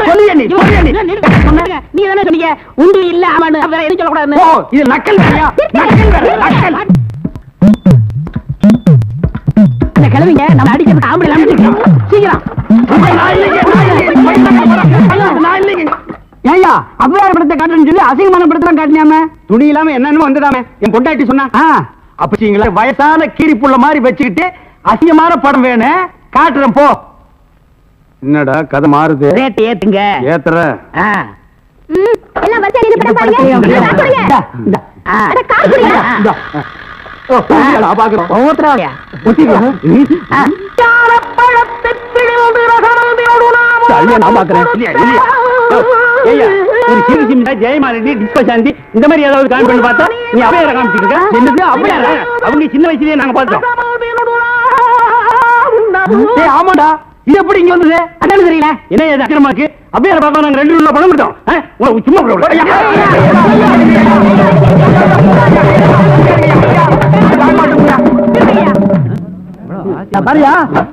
உண்டு இல்ல ஆமான்னு. வேற எதுவும் சொல்லக்கூடாது. ஓ இது நக்கல் வேறையா? நக்கல் வேற நக்கல். இந்த கிளவிங்க நம்ம அடிக்கிறது ஆம்பளை இல்லாம சீக்கிரம். ஏய்யா ஔவையார் படத்தை காட்டுறேன்னு சொல்லி அசிங்கமான படத்தான் காட்டினாம, துணி இல்லாம என்னன்னு வந்துடாமே. என் பொண்டாட்டி சொன்னா அப்பச்சிங்களா வயசான கீரிப்புள்ள மாதிரி வச்சுக்கிட்டு அசிங்கமான படம் வேணும் காட்டுறேன் போ. என்னடா கதை மாறுது? ரேட் ஏத்துங்க. ஏத்துற எல்லாம் வச்சே இந்த படம் பாருங்க. அட காதுல ஓ பாருடா பாக்குறோம். ஓத்ராயா ஒத்தியா தாரப்பழத்தில் திழுந்து ரகரதியோடு நாம தள்ள நான் பாக்குறேன். இல்லையா ஏய்யா ஒரு சின்ன சின்ன ஜெயமாலினி டிஸ்ப சாந்தி இந்த மாதிரி ஏதாவது காம் பண்ணி பார்த்தா நீ ஔவையார காமிச்சிருக்க. என்னது ஔவையார? அவங்க சின்ன வயசுலயே நாங்க பார்த்தோம். ஏய் ஆமாடா, இது எப்படி இங்க வந்தது? அண்ணனு தெரியல என்ன ஏது அக்கிரமாக்கு? அப்படியே பாப்பா நாங்க ரெண்டு உள்ள பணம் கொடுத்தோம். உங்களுக்கு சும்மா Ella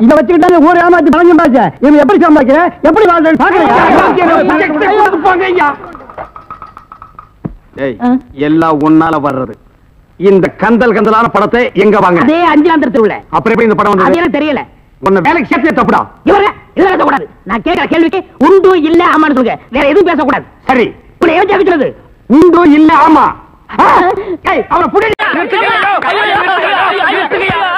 இந்த கந்தல் கந்தலான படத்தை எங்க வாங்க? அதே அஞ்சாம் தெருவுல. அப்புறம் எப்படி இந்த படம் வந்தது? அதே தெரியல. உன்ன வேலைக்கு சேத்தியே தப்புடா. இவரே இதெல்லாம் பேச கூடாது. நான் கேக்குற கேள்விக்கு உண்டு இல்ல ஆமான்னு சொல்லுங்க. வேற எதுவும் பேச கூடாது. சரி. இப்போ ஏன் கேக்குறது? உண்டு இல்ல ஆமா. ஏய் அவரை புடிடா.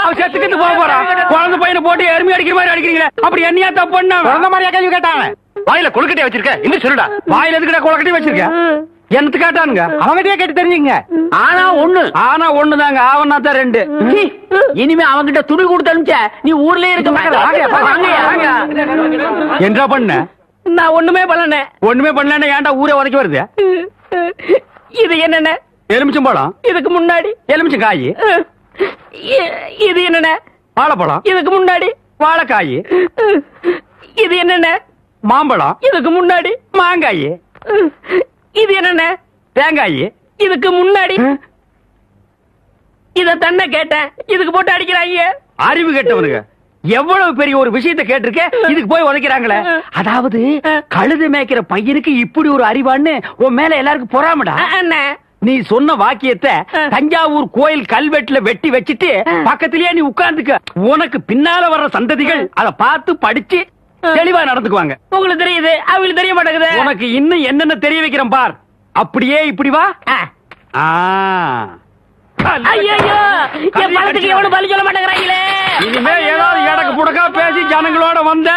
அவ செத்துக்கிட்டு போக போறா. குழந்தை பையனை போட்டு எருமி அடிக்கிற மாதிரி அடிக்கிறீங்களே. அப்படி என்னையா தப்பு பண்ணா? அந்த மாதிரியா கேள்வி கேட்டானே. வாயில கொழுக்கட்டை வச்சிருக்க. இன்னும் சொல்லுடா. வாயில எதுக்குடா கொழுக்கட்டை வச்சிருக்க? என்னது கேட்டானுங்க? அவங்ககிட்டயே கேட்டு தெரிஞ்சுங்க. ஆனா ஒண்ணுதாங்க ஆவன்னா தான் ரெண்டு. இனிமே அவங்கிட்ட துணி கொடுத்தனுச்ச நீ ஊர்லயே இருக்க மாட்டாங்க. என்ன பண்ண? நான் ஒண்ணுமே பண்ணலன்னா ஏன்டா ஊரே உதைக்கி வருது? இது என்னென்ன? எலுமிச்சம் பழம். இதுக்கு முன்னாடி எலுமிச்சம் காய். இது என்னென்ன? வாழைப்பழம். இதுக்கு முன்னாடி வாழைக்காய். இது என்னென்ன? மாம்பழம். இதுக்கு முன்னாடி மாங்காய். இது என்னென்ன? தேங்காய். இதுக்கு முன்னாடி இத தன்ன கேட்டேன். இதுக்கு போட்டு அடிக்கிறாங்க. அறிவு கேட்டவனுங்க எவ்வளவு பெரிய ஒரு விஷயத்தை கேட்டிருக்கேன், இதுக்கு போய் உதைக்கிறாங்களே. அதாவது கழுது மேய்க்கிற பையனுக்கு இப்படி ஒரு அறிவான்னு உன் மேல எல்லாருக்கும் பொறாமடா. நீ சொன்ன வாக்கியத்தை தஞ்சாவூர் கோயில் கல்வெட்டுல வெட்டி வச்சுட்டு பக்கத்திலேயே நீ உட்கார்ந்துக்க. உனக்கு பின்னால வர்ற சந்ததிகள் அதை பார்த்து படிச்சு தெளிவா நடந்துக்குவாங்க. உங்களுக்கு தெரியுது, அவங்களுக்கு தெரிய மாட்டேங்குது. உனக்கு இன்னும் என்னென்ன தெரிய வைக்கிறேன் பார். அப்படியே இப்படி வா. ஐயோ என் பணத்துக்கு எவ்வளவு பலி சொல்ல மாட்டேங்கிறாங்களே. இனிமே ஏதாவது எடக்கு புடக்கா பேசி ஜனங்களோட வந்த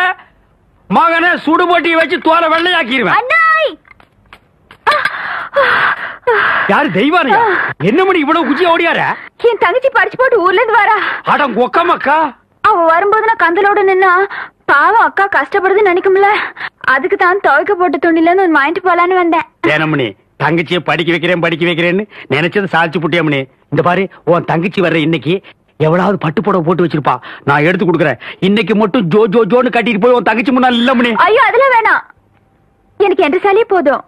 மகனை சுடுபொட்டி வச்சு தோலை வெள்ளையாக்கிடுவேன். யாரு தெய்வானியா? என்ன மணி இவ்வளவு குச்சி ஓடியார? என் தங்கச்சி படிச்சு போட்டு ஊர்ல இருந்து வரா. அடம் கொக்கமாக்கா அவ வரும்போது நான் கந்தலோட நின்னா பாவம் அக்கா கஷ்டப்படுறது நினைக்கும்ல. அதுக்கு தான் துவைக்க போட்ட துணில வாங்கிட்டு போலான்னு வந்தேன். ஏனமணி தங்கச்சியை படிக்க வைக்கிறேன்னு நினைச்சது சாதிச்சு புட்டியாமணி. இந்த பாரு உன் தங்கச்சி வர்ற இன்னைக்கு எவ்வளவு பட்டு புடவை போட்டு வச்சிருப்பா, நான் எடுத்து கொடுக்குறேன். இன்னைக்கு மட்டும் ஜோ ஜோ ஜோன்னு கட்டிட்டு போய் உன் தங்கச்சி முன்னாள் இல்ல மணி. ஐயோ அதெல்லாம் வேணாம், எனக்கு என்ற சாலியே போதும்.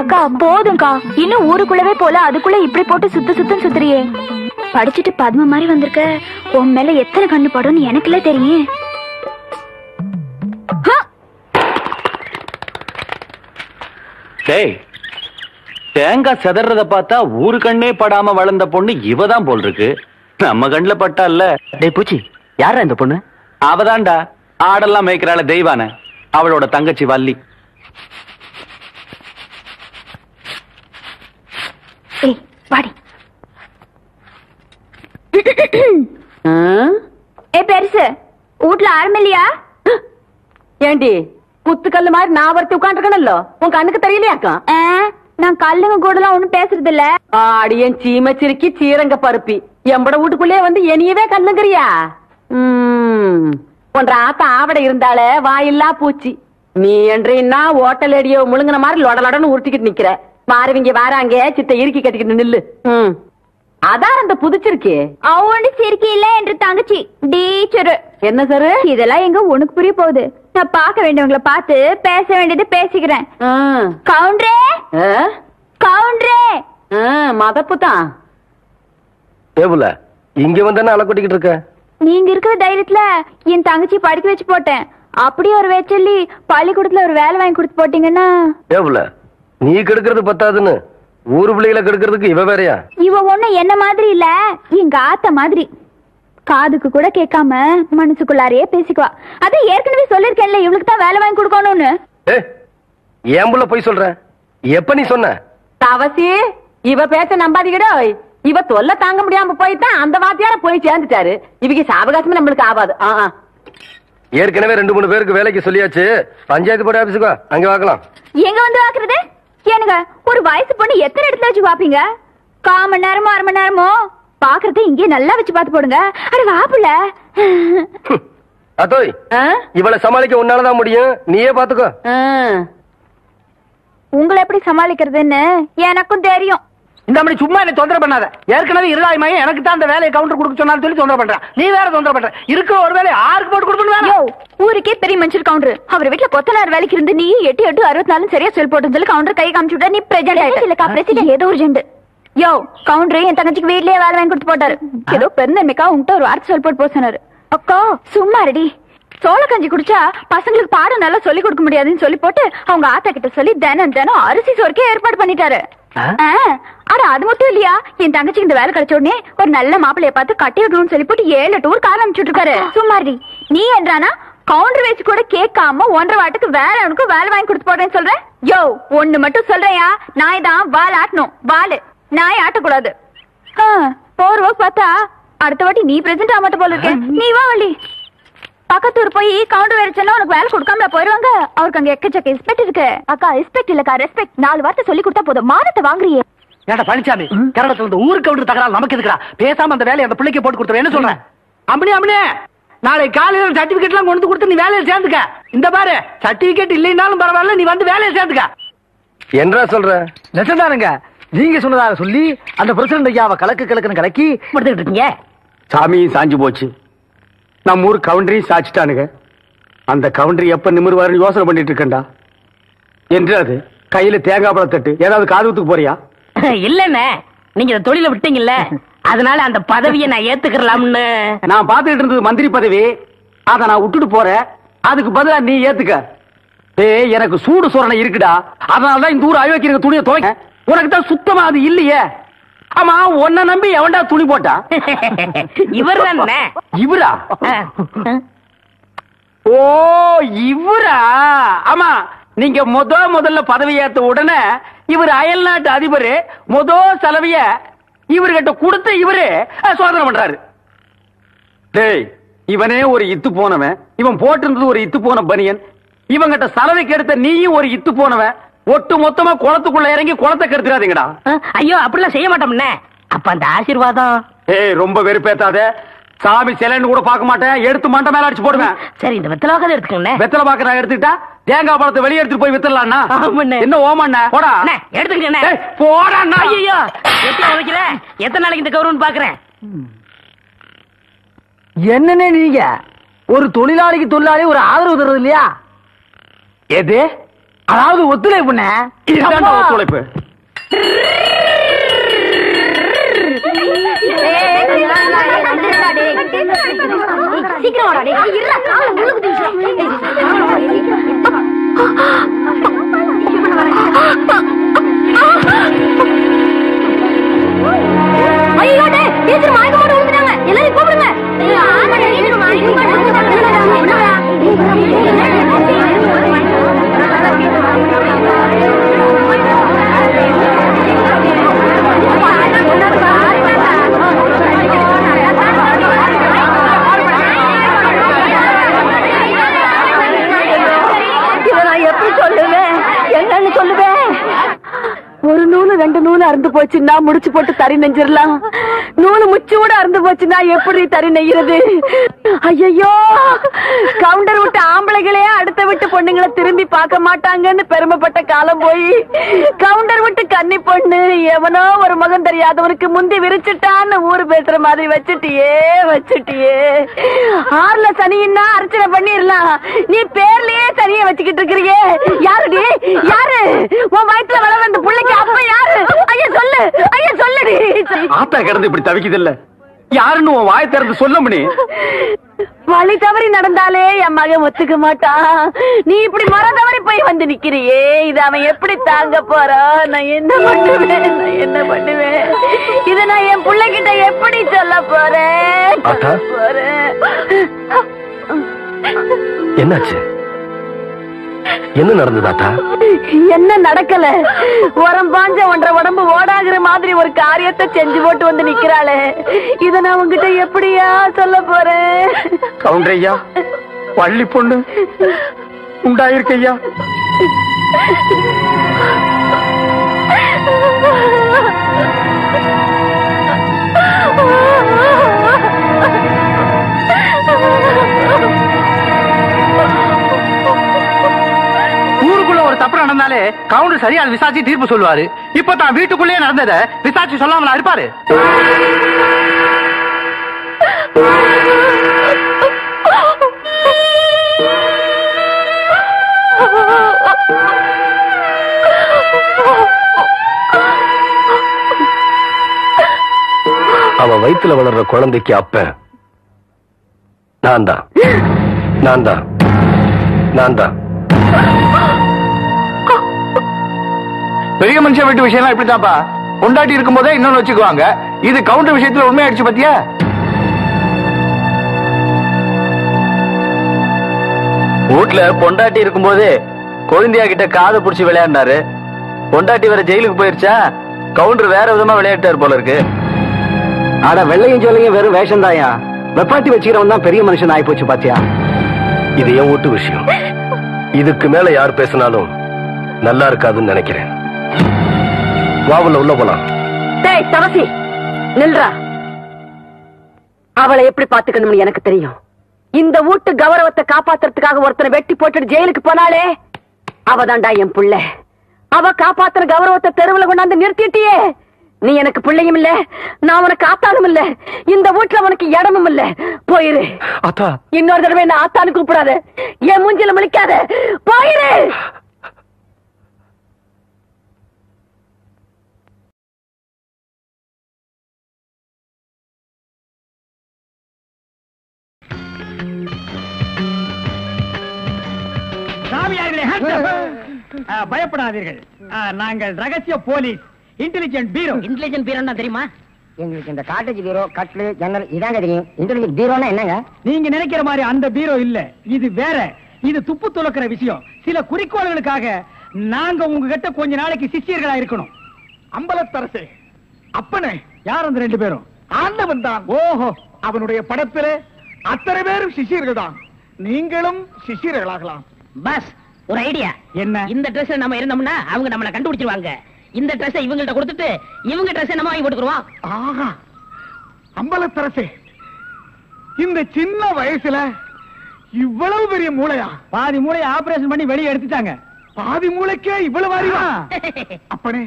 அக்கா போதும்க்கா, இன்னும் ஊருக்குள்ளவே போல அதுக்குள்ள இப்படி போட்டு சுத்தம் சுத்துறியே. படிச்சுட்டு பத்ம மாதிரி வந்திருக்க, உன் மேல எத்தனை கண்ணு படும்னு எனக்குல தெரியும். தேங்காய் செதறத பார்த்தா ஊரு கண்ணே படாம வளர்ந்த பொண்ணு இவதான் போல் இருக்கு. நம்ம கண்ணுல பட்டா இல்ல. டேய் பூச்சி, யாரா இந்த பொண்ணு? அவதான்டா ஆடெல்லாம் மேய்க்கிறாள தெய்வான, அவளோட தங்கச்சி வள்ளி. பெருசு வீட்டுல ஆரம்பியா? ஏண்டி முத்துக்கல்லு மாதிரி நான் ஒருத்தி உட்காந்துருக்கணும்ல, உன் கண்ணுக்கு தெரியலையாக்கா? நான் கல்லுங்க கூட எல்லாம் ஒண்ணும் பேசுறது இல்ல. ஆடியன் சீமச்சிருக்கி சீரங்க பருப்பி எம்பட வீட்டுக்குள்ளே வந்து எனியவே கல்லுங்கிறியா? ஒன்ற ஆத்த ஆவட இருந்தாலே வாயில்லா பூச்சி. நீ என்றா ஓட்டல் அடியோ முழுங்கின மாதிரி லொடலொடன்னு உருட்டிக்கிட்டு நிக்கிற. மாறுவிங்க வாராங்க சித்த இறுக்கி கட்டிக்கிட்டு நில்லு. அதான் அந்த புதுச்சிருக்கே அவனு சிரிக்கி இல்ல என்று தங்கச்சி டீச்சரு. என்ன சார் இதெல்லாம் எங்க உனக்கு புரிய போகுது? நான் பாக்க வேண்டியவங்களை பார்த்து பேச வேண்டியது பேசிக்கிறேன். கவுண்டரே மதப்பு தான் டேபிள இங்க வந்தானே அலக்கட்டிக்கிட்டு இருக்க. நீங்க இருக்கிற தைரியத்துல என் தங்கச்சி படிக்க வச்சு போட்டேன். அப்படியே ஒரு வேச்சல்லி பள்ளிக்கூடத்துல ஒரு வேலை வாங்கி கொடுத்து போட்டீங்கன்னா டேபிள நீ கெடுக்கிறது பத்தாதுன்னு ஊரு பிள்ளைகளை கெடுக்கிறதுக்கு இவ வேறையா? இவ ஒண்ணு என்ன மாதிரி இல்ல, எங்க ஆத்த மாதிரி. காதுக்கு கூட கேட்காம மனசுக்குள்ளாரையே பேசிக்குவா. அது ஏற்கனவே சொல்லிருக்கேன்ல இவளுக்கு தான் வேலை வாங்கி கொடுக்கணும்னு. ஏன் புள்ள போய் சொல்ற? எப்ப நீ சொன்ன? தவசி இவ பேச்ச நம்பாதீங்கடா. இவ தொல்லை தாங்க முடியாம போயிட்டான் அந்த வாத்தியார போய் சேர்ந்துட்டாரு. இவக்கு சாவகாசமே நம்மளுக்கு ஆகாது. ஏற்கனவே 2-3 பேருக்கு வேலைக்கு சொல்லியாச்சு. பஞ்சாயத்து போர்டு ஆபீஸுக்கு வா, அங்க வாக்கலாம். எங்க வந்து வாக்குறது? ஏனுங்க ஒரு வயசு பொண்ணு எத்தனை இடத்துல வச்சு பாப்பீங்க? கால் மணி நேரமோ அரை மணி நேரமோ பாக்குறத இங்கே நல்லா வச்சு பாத்து போடுங்க. அட வாப்புல அதோய் இவளை சமாளிக்க உன்னாலதான் முடியும். நீயே பாத்துக்கோ. உங்களை எப்படி சமாளிக்கிறதுன்னு எனக்கும் தெரியும். இந்த மாதிரி சும்மா என்ன தொந்தரவு பண்ணாத. ஏற்கனவே இருளாய்மையை எனக்கு தான் அந்த வேலையை கவுண்டர் கொடுக்க சொன்னாலும் சொல்லி தொந்தரவு பண்றான். நீ வேற தொந்தரவு பண்ற. இருக்கிற ஒரு வேலையை ஆருக்கு போட்டு கொடுக்கணும். ஊருக்கே பெரிய மனுஷர் கவுண்டர். அவர் வீட்டுல கொத்தனார் வேலைக்கு இருந்து நீ 8 8 64 சரியா செல் போட்டு சொல்லி கவுண்டர் கை காமிச்சுட்டா நீ பிரஜெண்ட் ஆயிட்ட. இல்லக்கா பிரசிடென்ட் ஏதோ ஒரு ஜெண்டு. யோ கவுண்டர் என் தங்கச்சிக்கு வீட்லயே வேலை வாங்கி கொடுத்து போட்டாரு. ஏதோ பெருந்தன்மைக்கா உன்கிட்ட ஒரு வார்த்தை சொல் போட்டு போனாரு. அக்கா சும்மா ரெடி சோள கஞ்சி குடிச்சா பசங்களுக்கு பாடம் நல்லா சொல்லி கொடுக்க முடியாதுன்னு சொல்லி போட்டு அவங்க ஆத்தா கிட்ட சொல்லி தினம் தினம் அரிசி சோறுக்கே ஏற்பாடு பண்ணிட்டாரு. ஆனா அது மட்டும் இல்லையா, என் தங்கச்சிக்கு இந்த வேலை கிடைச்ச உடனே ஒரு நல்ல மாப்பிள்ளைய பார்த்து கட்டி விடணும்னு சொல்லி போட்டு 7 டூர் கார் அனுப்பிச்சுட்டு இருக்காரு. சும்மாரி நீ என்றானா கவுண்டர் வச்சு கூட கேட்காம 1.5 வாட்டுக்கு வேற அவனுக்கு வேலை வாங்கி கொடுத்து போடுறேன்னு சொல்ற. யோ ஒண்ணு மட்டும் சொல்றேயா, நாய் தான் வால் ஆட்டணும், வாலு நாய் ஆட்டக்கூடாது. போர்வோ பார்த்தா அடுத்த வாட்டி நீ பிரசன்ட் ஆமாட்ட போல இருக்கேன். நீ வா வள்ளி, பக்கத்தூர் போய் கவுண்டர் வேலைச்சனா உனக்கு வேலை கொடுக்காமல போயிருவாங்க. அவருக்கு அங்க எக்கச்சக்க ரெஸ்பெக்ட் இருக்கு. அக்கா ரெஸ்பெக்ட் இல்லக்கா ரெஸ்பெக்ட். 4 வார்த்தை சொல்லி கொடுத்தா போதும் மானத்தை வாங்குறியே. ஏடா பழனிச்சாமி கரடத்துல இருந்து ஊர் கவுண்டர் தகராறு நமக்கு எதுக்குடா? பேசாம அந்த வேலையை அந்த பிள்ளைக்கு போட்டு கொடுத்துறேன். என்ன சொல்றேன் அம்மனே? அம்மனே நாளை காலையில சர்டிபிகேட்லாம் கொண்டு கொடுத்து நீ வேலையை சேர்ந்துக்க. இந்த பாரு சர்டிபிகேட் இல்லைனாலும் பரவாயில்ல, நீ வந்து வேலையை சேர்ந்துக்க. என்ன சொல்ற? நெசந்தாருங்க நீங்க சொன்னதால சொல்லி அந்த பிரசிடென்ட் ஐயாவை கலக்கு கலக்குன்னு கலக்கி எடுத்துக்கிட்டு இருக்கீங்க. சாமி சாஞ்சு போச்சு. நம்ம ஊர் கவுண்டரி சாச்சிட்டானுங்க. அந்த கவுண்டரி எப்ப நிமிர்வாருன்னு யோசனை பண்ணிட்டு இருக்கண்டா. என்று அது கையில தேங்காய் பழத்தட்டு ஏதாவது காதுத்துக்கு போறியா? இல்லண்ணே நீங்க இந்த தொழில விட்டீங்கல்ல, அதனால அந்த பதவியை நான் ஏத்துக்கலாம்னு நான் பாத்துக்கிட்டு இருந்தது மந்திரி பதவி. அதை நான் விட்டுட்டு போறேன், அதுக்கு பதிலா நீ ஏத்துக்க. ஏ எனக்கு சூடு சோரணை இருக்குடா, அதனாலதான் இந்த ஊர் அயோக்கிய துணியை துவைக்க. உனக்கு தான் சுத்தமா அது இல்லையே. ஆமா உன்ன நம்பி எவன்டா துணி போட்டா? இவர் தானே. இவரா? ஓ இவரா? ஆமா நீங்க முதல்ல பதவி ஏத்த உடனே இவர் அயல் நாட்டு அதிபர் செலவிய இவர்கிட்ட கொடுத்த இவரு சோதனை பண்றாரு. டேய் இவனே ஒரு இத்து போனவன், இவன் போட்டிருந்தது ஒரு இத்து போன பனியன், இவங்கிட்ட சலவை கெடுத்த நீயும் ஒரு இத்து போனவன். ஒட்டு மொத்தமா குளத்துக்குள்ள இறங்கி குளத்தை கெடுத்துறாதீங்கடா. ஐயோ அப்படிலாம் செய்ய மாட்டோம்னே. அப்ப அந்த ஆசீர்வாதம்? ஏய் ரொம்ப வெறுப்பேத்தாத சாமி, சிலைன்னு கூட பார்க்க மாட்டேன், எடுத்து மண்டை மேல அடிச்சு போடுவேன். சரி இந்த வெத்தலை பாக்க எடுத்துக்கோங்க. வெத்தலை பாக்க நான் எடுத்துக்கிட்டா தேங்காய் பழத்தை வெளியே எடுத்துட்டு போய் வித்துடலாம்ண்ணா. என்ன ஓமண்ணா போடா எடுத்துக்கிட்டே போடா. ஐயோ எத்தனை நாளைக்கு இந்த கௌரவம் பாக்குறேன். என்னன்னு நீங்க ஒரு தொழிலாளிக்கு தொழிலாளி ஒரு ஆதரவு தருது இல்லையா? எது அதாவது ஒத்துழைப்புண்ணே. இதுதான் ஒத்துழைப்பு. எல்லாரும் கூப்பிடுங்க. ஒரு நூலு 2 நூலு அறுந்து போச்சுன்னா முடிச்சு போட்டு தறி நெஞ்சிடலாம். நூலு முச்சோட அறுந்து போச்சுன்னா எப்படி தறி நெய்யறது? ஐயோ கவுண்டர் விட்டு ஆம்பளைகளே அடுத்த விட்டு பொண்ணுங்களை திரும்பி பார்க்க மாட்டாங்கன்னு பெருமைப்பட்ட காலம் போய் கவுண்டர் விட்டு கன்னி பொண்ணு எவனோ ஒரு மகன் தெரியாதவனுக்கு முந்தி விரிச்சுட்டான்னு ஊரு பேசுற மாதிரி வச்சுட்டியே. ஆறுல சனின்னா அர்ச்சனை பண்ணிடலாம், நீ பேர்லயே சனிய வச்சுக்கிட்டு இருக்கிறியே. யாருடி யாரு உன் வயசுல வளர்ந்த அந்த பிள்ளைக்கு அப்ப யாரு? ஐயா சொல்லு, ஐயா சொல்லுடி. ஆத்தா கிடந்து இப்படி தவிக்குது இல்ல, யாருன்னு உன் வாய் திறந்து சொல்ல முடியும். வழி தவறி நடந்தாலே என் மகன் ஒத்துக்க மாட்டான். நீ இப்படி மர தவறி போய் வந்து நிக்கிறியே, இது அவன் எப்படி தாங்க போறான்? நான் என்ன பண்ணுவேன்? இத நான் என் பிள்ளைகிட்ட எப்படி சொல்ல போறேன்? என்னாச்சு? என்ன நடந்ததாட்டா? என்ன நடக்கல, உரம் பாஞ்ச 1.5 உடம்பு ஓடாகிற மாதிரி ஒரு காரியத்தை செஞ்சு போட்டு வந்து நிக்கிறாளே, இத நான் உங்ககிட்ட எப்படியா சொல்ல போறேன்? கவுண்டரையா பள்ளி பொண்ணு உண்டாயிருக்கையா. நாளே கவுண்டர் சரியான விசாரிச்சு தீர்ப்பு சொல்லுவாரு. இப்ப தான் வீட்டுக்குள்ளே நடந்தத விசாரிச்சு சொல்லாமலா இருப்பாரு? அவ வயிற்றுல வளர்ற குழந்தைக்கு அப்ப நான் தான் பெரிய மனுஷன் வீட்டு விஷயம் இப்படித்தான்ப்பா. கொண்டாட்டி இருக்கும் போதே இன்னொன்னு வச்சுக்குவாங்க. இது கவுண்டர் விஷயத்துல உண்மையாயிடுச்சு பாத்தியா? வீட்டுல பொண்டாட்டி இருக்கும் போது குழந்தையா கிட்ட காதை புடிச்சு விளையாடினாரு. பொண்டாட்டி வேற ஜெயிலுக்கு போயிருச்சா கவுண்டர் வேற விதமா விளையாட்டாரு போல இருக்கு. ஆனா வெள்ளையும் ஜோலையும் வெறும் வேஷம் தாயா. வெப்பாட்டி வச்சுக்கிறவன் தான் பெரிய மனுஷன் ஆகி போச்சு பாத்தியா? இது என் வீட்டு விஷயம். இதுக்கு மேல யார் பேசினாலும் நல்லா இருக்காதுன்னு நினைக்கிறேன். வாவுல உள்ள போலாம். டேய் சவசி நில்றா. அவளை எப்படி பாத்துக்கணும்னு எனக்கு தெரியும். இந்த வீட்டு கௌரவத்தை காப்பாத்துறதுக்காக ஒருத்தனை வெட்டி போட்டு ஜெயிலுக்கு போனாலே அவதான்டா என் புள்ள. அவ காப்பாத்துற கௌரவத்தை தெருவுல கொண்டாந்து நிறுத்திட்டியே. நீ எனக்கு பிள்ளையும் இல்ல, நான் உனக்கு ஆத்தானும் இல்ல, இந்த வீட்டுல உனக்கு இடமும் இல்ல. போயிரு. இன்னொரு தடவை என்ன ஆத்தானு கூப்பிடாத, என் மூஞ்சில முழிக்காத, போயிரு. பயப்படாதீர்கள், நாங்கள் ரகசிய போலீஸ் இன்டெலிஜென்ட் பீரோ. இன்டெலிஜென்ட் பீரோனா தெரியுமா? எங்களுக்கு இந்த காட்டேஜ் பீரோ, கட்லு, ஜன்னல் இதாங்க தெரியும். இன்டெலிஜென்ட் பீரோனா என்னங்க? நீங்க நினைக்கிற மாதிரி அந்த பீரோ இல்ல, இது வேற. இது துப்பு துலக்கிற விஷயம். சில குறிக்கோள்களுக்காக நாங்க உங்ககிட்ட கொஞ்ச நாளைக்கு சிஷ்யர்களா இருக்கணும். அம்பலத்தரசு அப்பனே. யார் அந்த ரெண்டு பேரும்? ஆண்டவன் தான். ஓஹோ, அவனுடைய படத்துல அத்தனை பேரும் சிஷ்யர்கள் தான். நீங்களும் சிஷ்யர்களாகலாம். பஸ் ஒரு ஐடியா. என்ன? இந்த ட்ரெஸ்ல நம்ம இருந்தோம்னா அவங்க நம்மளை கண்டுபிடிச்சிருவாங்க. இந்த ட்ரெஸ் இவங்கள்ட்ட கொடுத்துட்டு இவங்க ட்ரெஸ் நம்ம வாங்கி போட்டுக்குறோம். ஆஹா அம்பலத்தரசே, இந்த சின்ன வயசுல இவ்வளவு பெரிய மூளையா? பாதி மூளையை ஆபரேஷன் பண்ணி வெளியே எடுத்துட்டாங்க. பாதி மூளைக்கே இவ்வளவு வாரியா? அப்பனே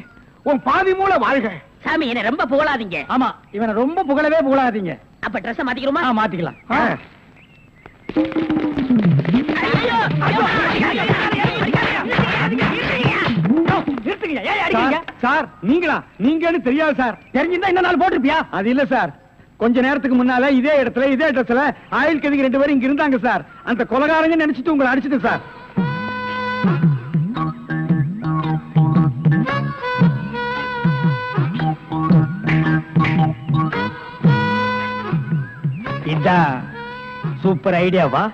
உன் பாதி மூளை வாழ்க. சாமி என்ன ரொம்ப புகழாதீங்க. ஆமா, இவனை ரொம்ப புகழாதீங்க. அப்ப ட்ரெஸ் மாத்திக்கிறோமா? மாத்திக்கலாம். சார் நீங்களா? நீங்க தெரியாது சார். தெரிஞ்சிருந்தா இந்த நாள் போட்டிருப்பியா? அது இல்ல சார், கொஞ்ச நேரத்துக்கு முன்னால இதே இடத்துல இதே இடத்துல ஆயில் கதிக்கு ரெண்டு பேரும் இங்க இருந்தாங்க சார். அந்த கொலகாரங்க நினைச்சிட்டு உங்களை அடிச்சிட்டு சார். இதான் சூப்பர் ஐடியாவா?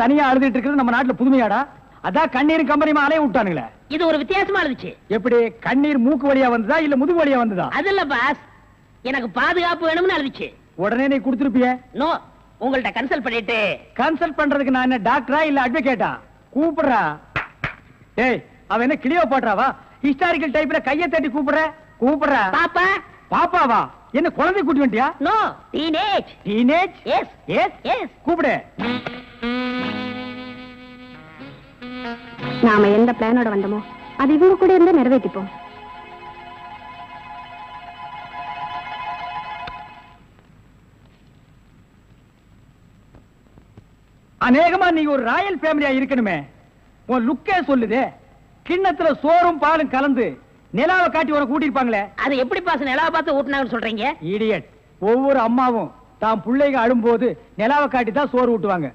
தனியா அழுதுட்டு இருக்கிறது நம்ம நாட்டுல புதுமையாடா? அதான் கண்ணீர் கம்பெனிமா அலைய விட்டானுங்களே, இது ஒரு வித்தியாசமா இருந்துச்சு. எப்படி கண்ணீர் மூக்கு வழியா வந்ததா இல்ல முதுகு வழியா வந்ததா? அது இல்ல பாஸ், எனக்கு பாதுகாப்பு வேணும்னு அழுதுச்சு. உடனே நீ கொடுத்துருப்பிய? நோ, உங்கள்ட்ட கன்சல்ட் பண்ணிட்டு. கன்சல்ட் பண்றதுக்கு நான் என்ன டாக்டரா இல்ல அட்வொகேட்டா? கூப்பிடுறா. ஏய் அவ என்ன கிளியோ போடுறாவா? ஹிஸ்டாரிக்கல் டைப்ல கையை தட்டி கூப்பிடுற. பாப்பா? பாப்பாவா? என்ன குழந்தை கூட்டி வண்டியா? No, teenage. Teenage? Yes yes yes. கூப்பிடு. நாம எந்த பிளானோட வந்தோமோ அது இவங்க கூட இருந்து நிறைவேற்றிப்போம். அநேகமா நீ ஒரு ராயல் ஃபேமிலியா இருக்கணுமே. உன் லுக்கே சொல்லுதே. கிண்ணத்துல சோறும் பாலும் கலந்து நிலாவை காட்டி உனக்கு ஊட்டிருப்பாங்களே, அது எப்படி பாச நிலாவை பார்த்து ஊட்டினாங்கன்னு சொல்றீங்க? இடியட். ஒவ்வொரு அம்மாவும் தான் பிள்ளைங்க அழும்போது நிலாவை காட்டி தான் சோறு ஊட்டுவாங்க.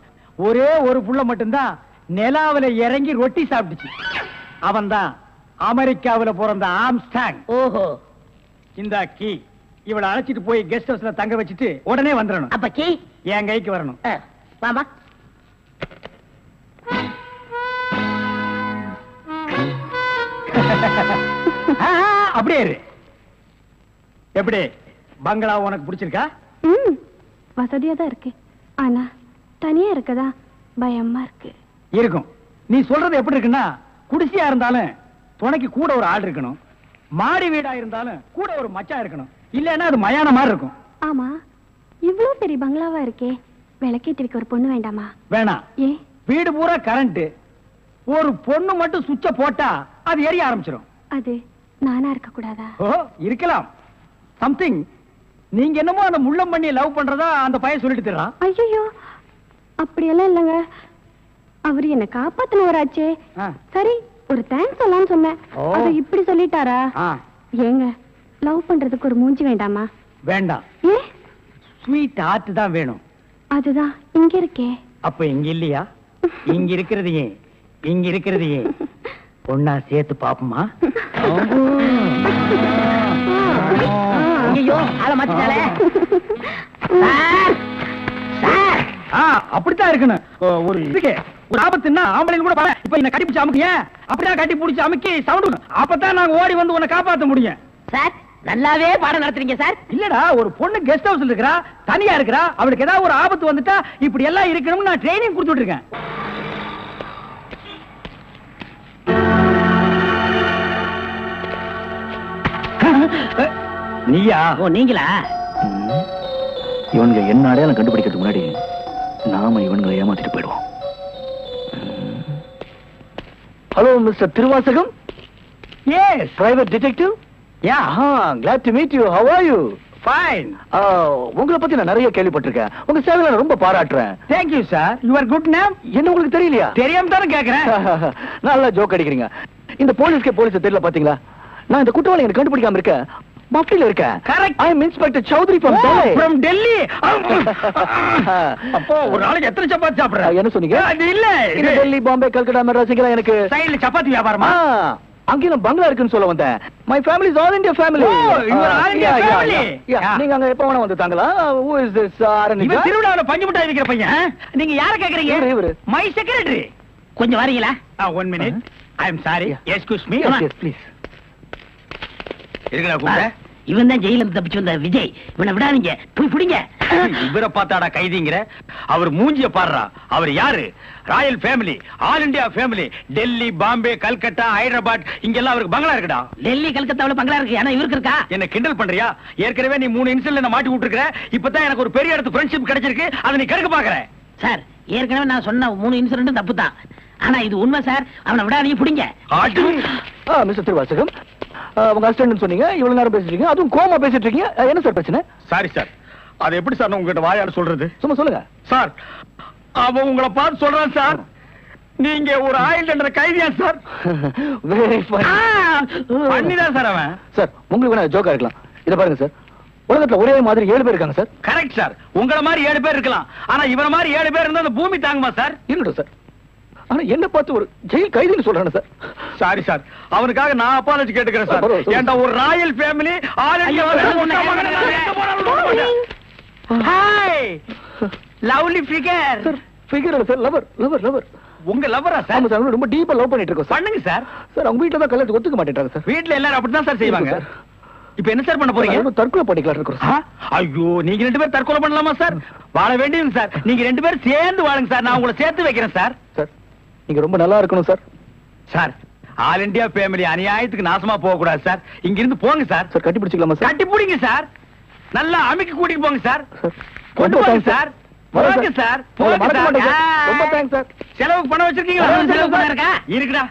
ஒரே ஒரு புள்ள மட்டும்தான் நிலாவில இறங்கி ரொட்டி சாப்பிட்டுச்சு. அவன் தான் அமெரிக்காவில பிறந்த ஆம்ஸ்டாங். ஓஹோ. இந்த கீ இவளை அழைச்சிட்டு போய் கெஸ்ட் ஹவுஸ்ல தங்க வச்சுட்டு உடனே வந்துடணும். அப்ப கீ என் கைக்கு வரணும். வாமா. அப்படியே எப்படி பங்களா உனக்கு பிடிச்சிருக்கா? வசதியா தான் இருக்கு, ஆனா தனியா இருக்கதா பயமா இருக்கு. இருக்கும். நீ சொல்றது எப்படி இருக்குன்னா, குடிசையா இருந்தாலும் துணைக்கு கூட ஒரு ஆள் இருக்கணும். மாடி வீடா இருந்தாலும் கூட ஒரு மச்சான் இருக்கணும், இல்லன்னா அது மயான மாதிரி இருக்கும். ஆமா, இவ்ளோ பெரிய பங்களாவா இருக்கே, விளக்கேத்திற்கு ஒரு பொண்ணு வேண்டாமா? வேணாம். ஏன்? வீடு பூரா கரண்ட், ஒரு பொண்ணு மட்டும் சுவிட்ச போட்டா அது எரிய ஆரம்பிச்சிடும். அது நானா இருக்க கூடாதா? ஓ, இருக்கலாம். சம்திங் நீங்க என்னமோ அந்த முள்ளம் பண்ணி லவ் பண்றதா அந்த பையன் சொல்லிட்டு தரான். ஐயோ, அப்படி எல்லாம் இல்லங்க. அவரு என்ன காப்பாத்தினவராச்சே. சரி, ஒரு தேங்க்ஸ் சொல்லலாம்னு சொன்னேன், அது இப்படி சொல்லிட்டாரா? ஏங்க, லவ் பண்றதுக்கு ஒரு மூஞ்சி வேண்டாமா? வேண்டாம். ஏ, ஸ்வீட் ஹார்ட் தான் வேணும். அதுதான் இங்க இருக்கே. அப்ப இங்க இல்லையா? இங்க இருக்கிறது ஏன், இங்க இருக்கிறது ஏன், ஒன்னா சேர்த்து பாப்போமா? ஐயோ, அத மச்சாலே. Sir, sir. அப்படி தான் இருக்கணும். ஒரு இதுக்கு ஒரு ஆபத்துன்னா ஆம்பளைங்க கூட பாரு. இப்போ என்ன கட்டி பிடிச்சு அமுக்கு? ஏன் அப்படியே கட்டி பிடிச்சு அமுக்கி சவுண்ட். அப்பதான் நாங்க ஓடி வந்து உன்னை காப்பாத்த முடியும். சார், நல்லாவே பாடம் நடத்துறீங்க சார். இல்லடா, ஒரு பொண்ணு கெஸ்ட் ஹவுஸ்ல இருக்கா, தனியா இருக்கா, அவளுக்கு ஏதாவது ஒரு ஆபத்து வந்துட்டா இப்படி எல்லாம் இருக்கணும்னு நான் ட்ரைனிங் கொடுத்துட்டு இருக்கேன். நீயா? ஓ, நீங்களா? இவன்களை என்ன அடையாளம் கண்டுபிடிக்கிறதுக்கு முன்னாடி நாம இவன்களை ஏமாத்திட்டு போயிடுவோம். Hello mister Thiruvasagam. Yes, private detective. Ya, glad to meet you. How are you? Fine. உங்களை பத்தி நான் நிறைய கேள்விப்பட்டிருக்கேன். உங்க சேவையை நான் ரொம்ப பாராட்டுறேன். Thank you sir. Your good name என்ன உங்களுக்கு தெரியலையா? தெரியாம தான கேக்குறேன். நல்லா ஜோக் அடிக்கிறீங்க. இந்த போலீஸ்க்கு போலீஸ் தெரியல பாத்தீங்களா? நான் இந்த குற்றவாளியை கண்டுபிடிக்காம இருக்கேன். பஃபில இருக்க. Correct. I am inspector Chowdhury from Delhi. அப்போ ஒரு நாளைக்கு எத்தனை சப்பாத்தி சாப்பிடுற என்ன சொன்னீங்க? அது இல்ல, இந்த டெல்லி, பாம்பே, கல்கத்தா, மெட்ராஸ்ங்கலாம் எனக்கு சைடுல சப்பாத்தி வியாபாரமா? அங்க நான் பங்களா இருக்குன்னு சொல்ல வந்தேன். My family is all India family. Oh, you are all India family. நீங்க அங்க எப்போ வேணா வந்து தங்கலாம். who is this ஆரன்? இவன் திருவண்ணாமலை பஞ்சு முட்டை விக்கிற பையன். நீங்க யாரை கேக்குறீங்க? இவரு மை செக்ரட்டரி. கொஞ்சம் வரீங்களா? 1 minute. I am sorry. Excuse me. Yes, please. இருக்கடா கூப்பிட. இவன் தான் ஜெயிலில் தப்பிச்சு வந்த விஜய். இவனை விடாதீங்க, போய் பிடிங்க. இவரை பார்த்தாடா கைதிங்கிற? அவர் மூஞ்சிய பாடுறா. அவர் யாரு? Royal family, all India family. Delhi, Bombay, Calcutta, Hyderabad, இங்கெல்லாம் அவருக்கு பங்களா இருக்குடா. டெல்லி கல்கத்தாவில் பங்களா இருக்கு, ஆனா இவருக்கு இருக்கா? என்ன கிண்டல் பண்றியா? ஏற்கனவே நீ 3 இன்சிடென்ட்ல என்ன மாட்டி விட்டுருக்க. இப்பதான் எனக்கு ஒரு பெரிய இடத்து ஃப்ரெண்ட்ஷிப் கிடைச்சிருக்கு, அதை நீ கெடுக்க பாக்குற. சார், ஏற்கனவே நான் சொன்ன 3 இன்சிடென்ட் தப்பு தான், ஆனா இது உண்மை சார். அவனை விடாதீங்க, பிடிங்க. மிஸ்டர் திருவாசகம், உங்க அசிஸ்டன்ட் சொன்னீங்க இவ்வளவு நேரம் பேசிட்டு இருக்கீங்க, அதுவும் கோமா பேசிட்டு இருக்கீங்க. என்ன சார் பிரச்சனை? சாரி சார், அது எப்படி சார் நான் உங்ககிட்ட வாயால சொல்றது? சும்மா சொல்லுங்க சார். அவன் உங்களை பார்த்து சொல்றான் சார், நீங்க ஒரு ஆயில்ன்ற கைதியா சார்? பண்ணிதான் சார் அவன். சார், உங்களுக்கு வேணா ஜோக்கா இருக்கலாம். இதை பாருங்க சார், உலகத்துல ஒரே மாதிரி 7 பேர் இருக்காங்க சார். கரெக்ட் சார், உங்களை மாதிரி 7 பேர் இருக்கலாம், ஆனா இவர மாதிரி 7 பேர் இருந்தா அந்த பூமி தாங்குமா சார்? இருக்கட்டும் சார், ஆனா என்ன பார்த்து ஒரு ஜெயில் கைதின்னு சொல்றானே சார். சாரி சார், அவனுக்காக நான் அப்பாலஜி கேட்டுக்கிறேன் சார். ஏண்டா ஒரு royal family all India hi lovely figure. Sir, figure இல்ல சார், லவர் லவர் லவர். உங்க லவரா சார்? சார், ரொம்ப டீப்பா லவ் பண்ணிட்டு இருக்கோம். பண்ணுங்க சார். சார், அவங்க வீட்ல தான் கல்யாணத்துக்கு ஒத்துக்க மாட்டேன்றாங்க சார். வீட்ல எல்லாரும் அப்படிதான் சார் செய்வாங்க. இப்ப என்ன சார் பண்ண போறீங்க? தற்கொலை பண்ணிக்கலாம் இருக்கோம். ஐயோ, நீங்க 2 பேர் தற்கொலை பண்ணலாமா சார்? வாழ வேண்டியது சார், நீங்க 2 பேர் சேர்ந்து வாழுங்க சார். நான் உங்களை சேர்த்து வைக்கிறேன் சார். சார், நீங்க ரொம்ப நல்லா இருக்கணும் sir. Sir, all India family அநியாயத்துக்கு நாசமா போக கூடாது சார். இங்க இருந்து போங்க சார். சார், கட்டி பிடிச்சிக்கலாமா சார்? கட்டி பிடிங்க சார், நல்லா அமுக்கி கூட்டிட்டு போங்க சார். கொண்டு போங்க சார். போங்க சார், போங்க சார். ரொம்ப தேங்க்ஸ் சார். செலவுக்கு பணம் வச்சிருக்கீங்களா? செலவு பணம் இருக்கா? இருக்குடா.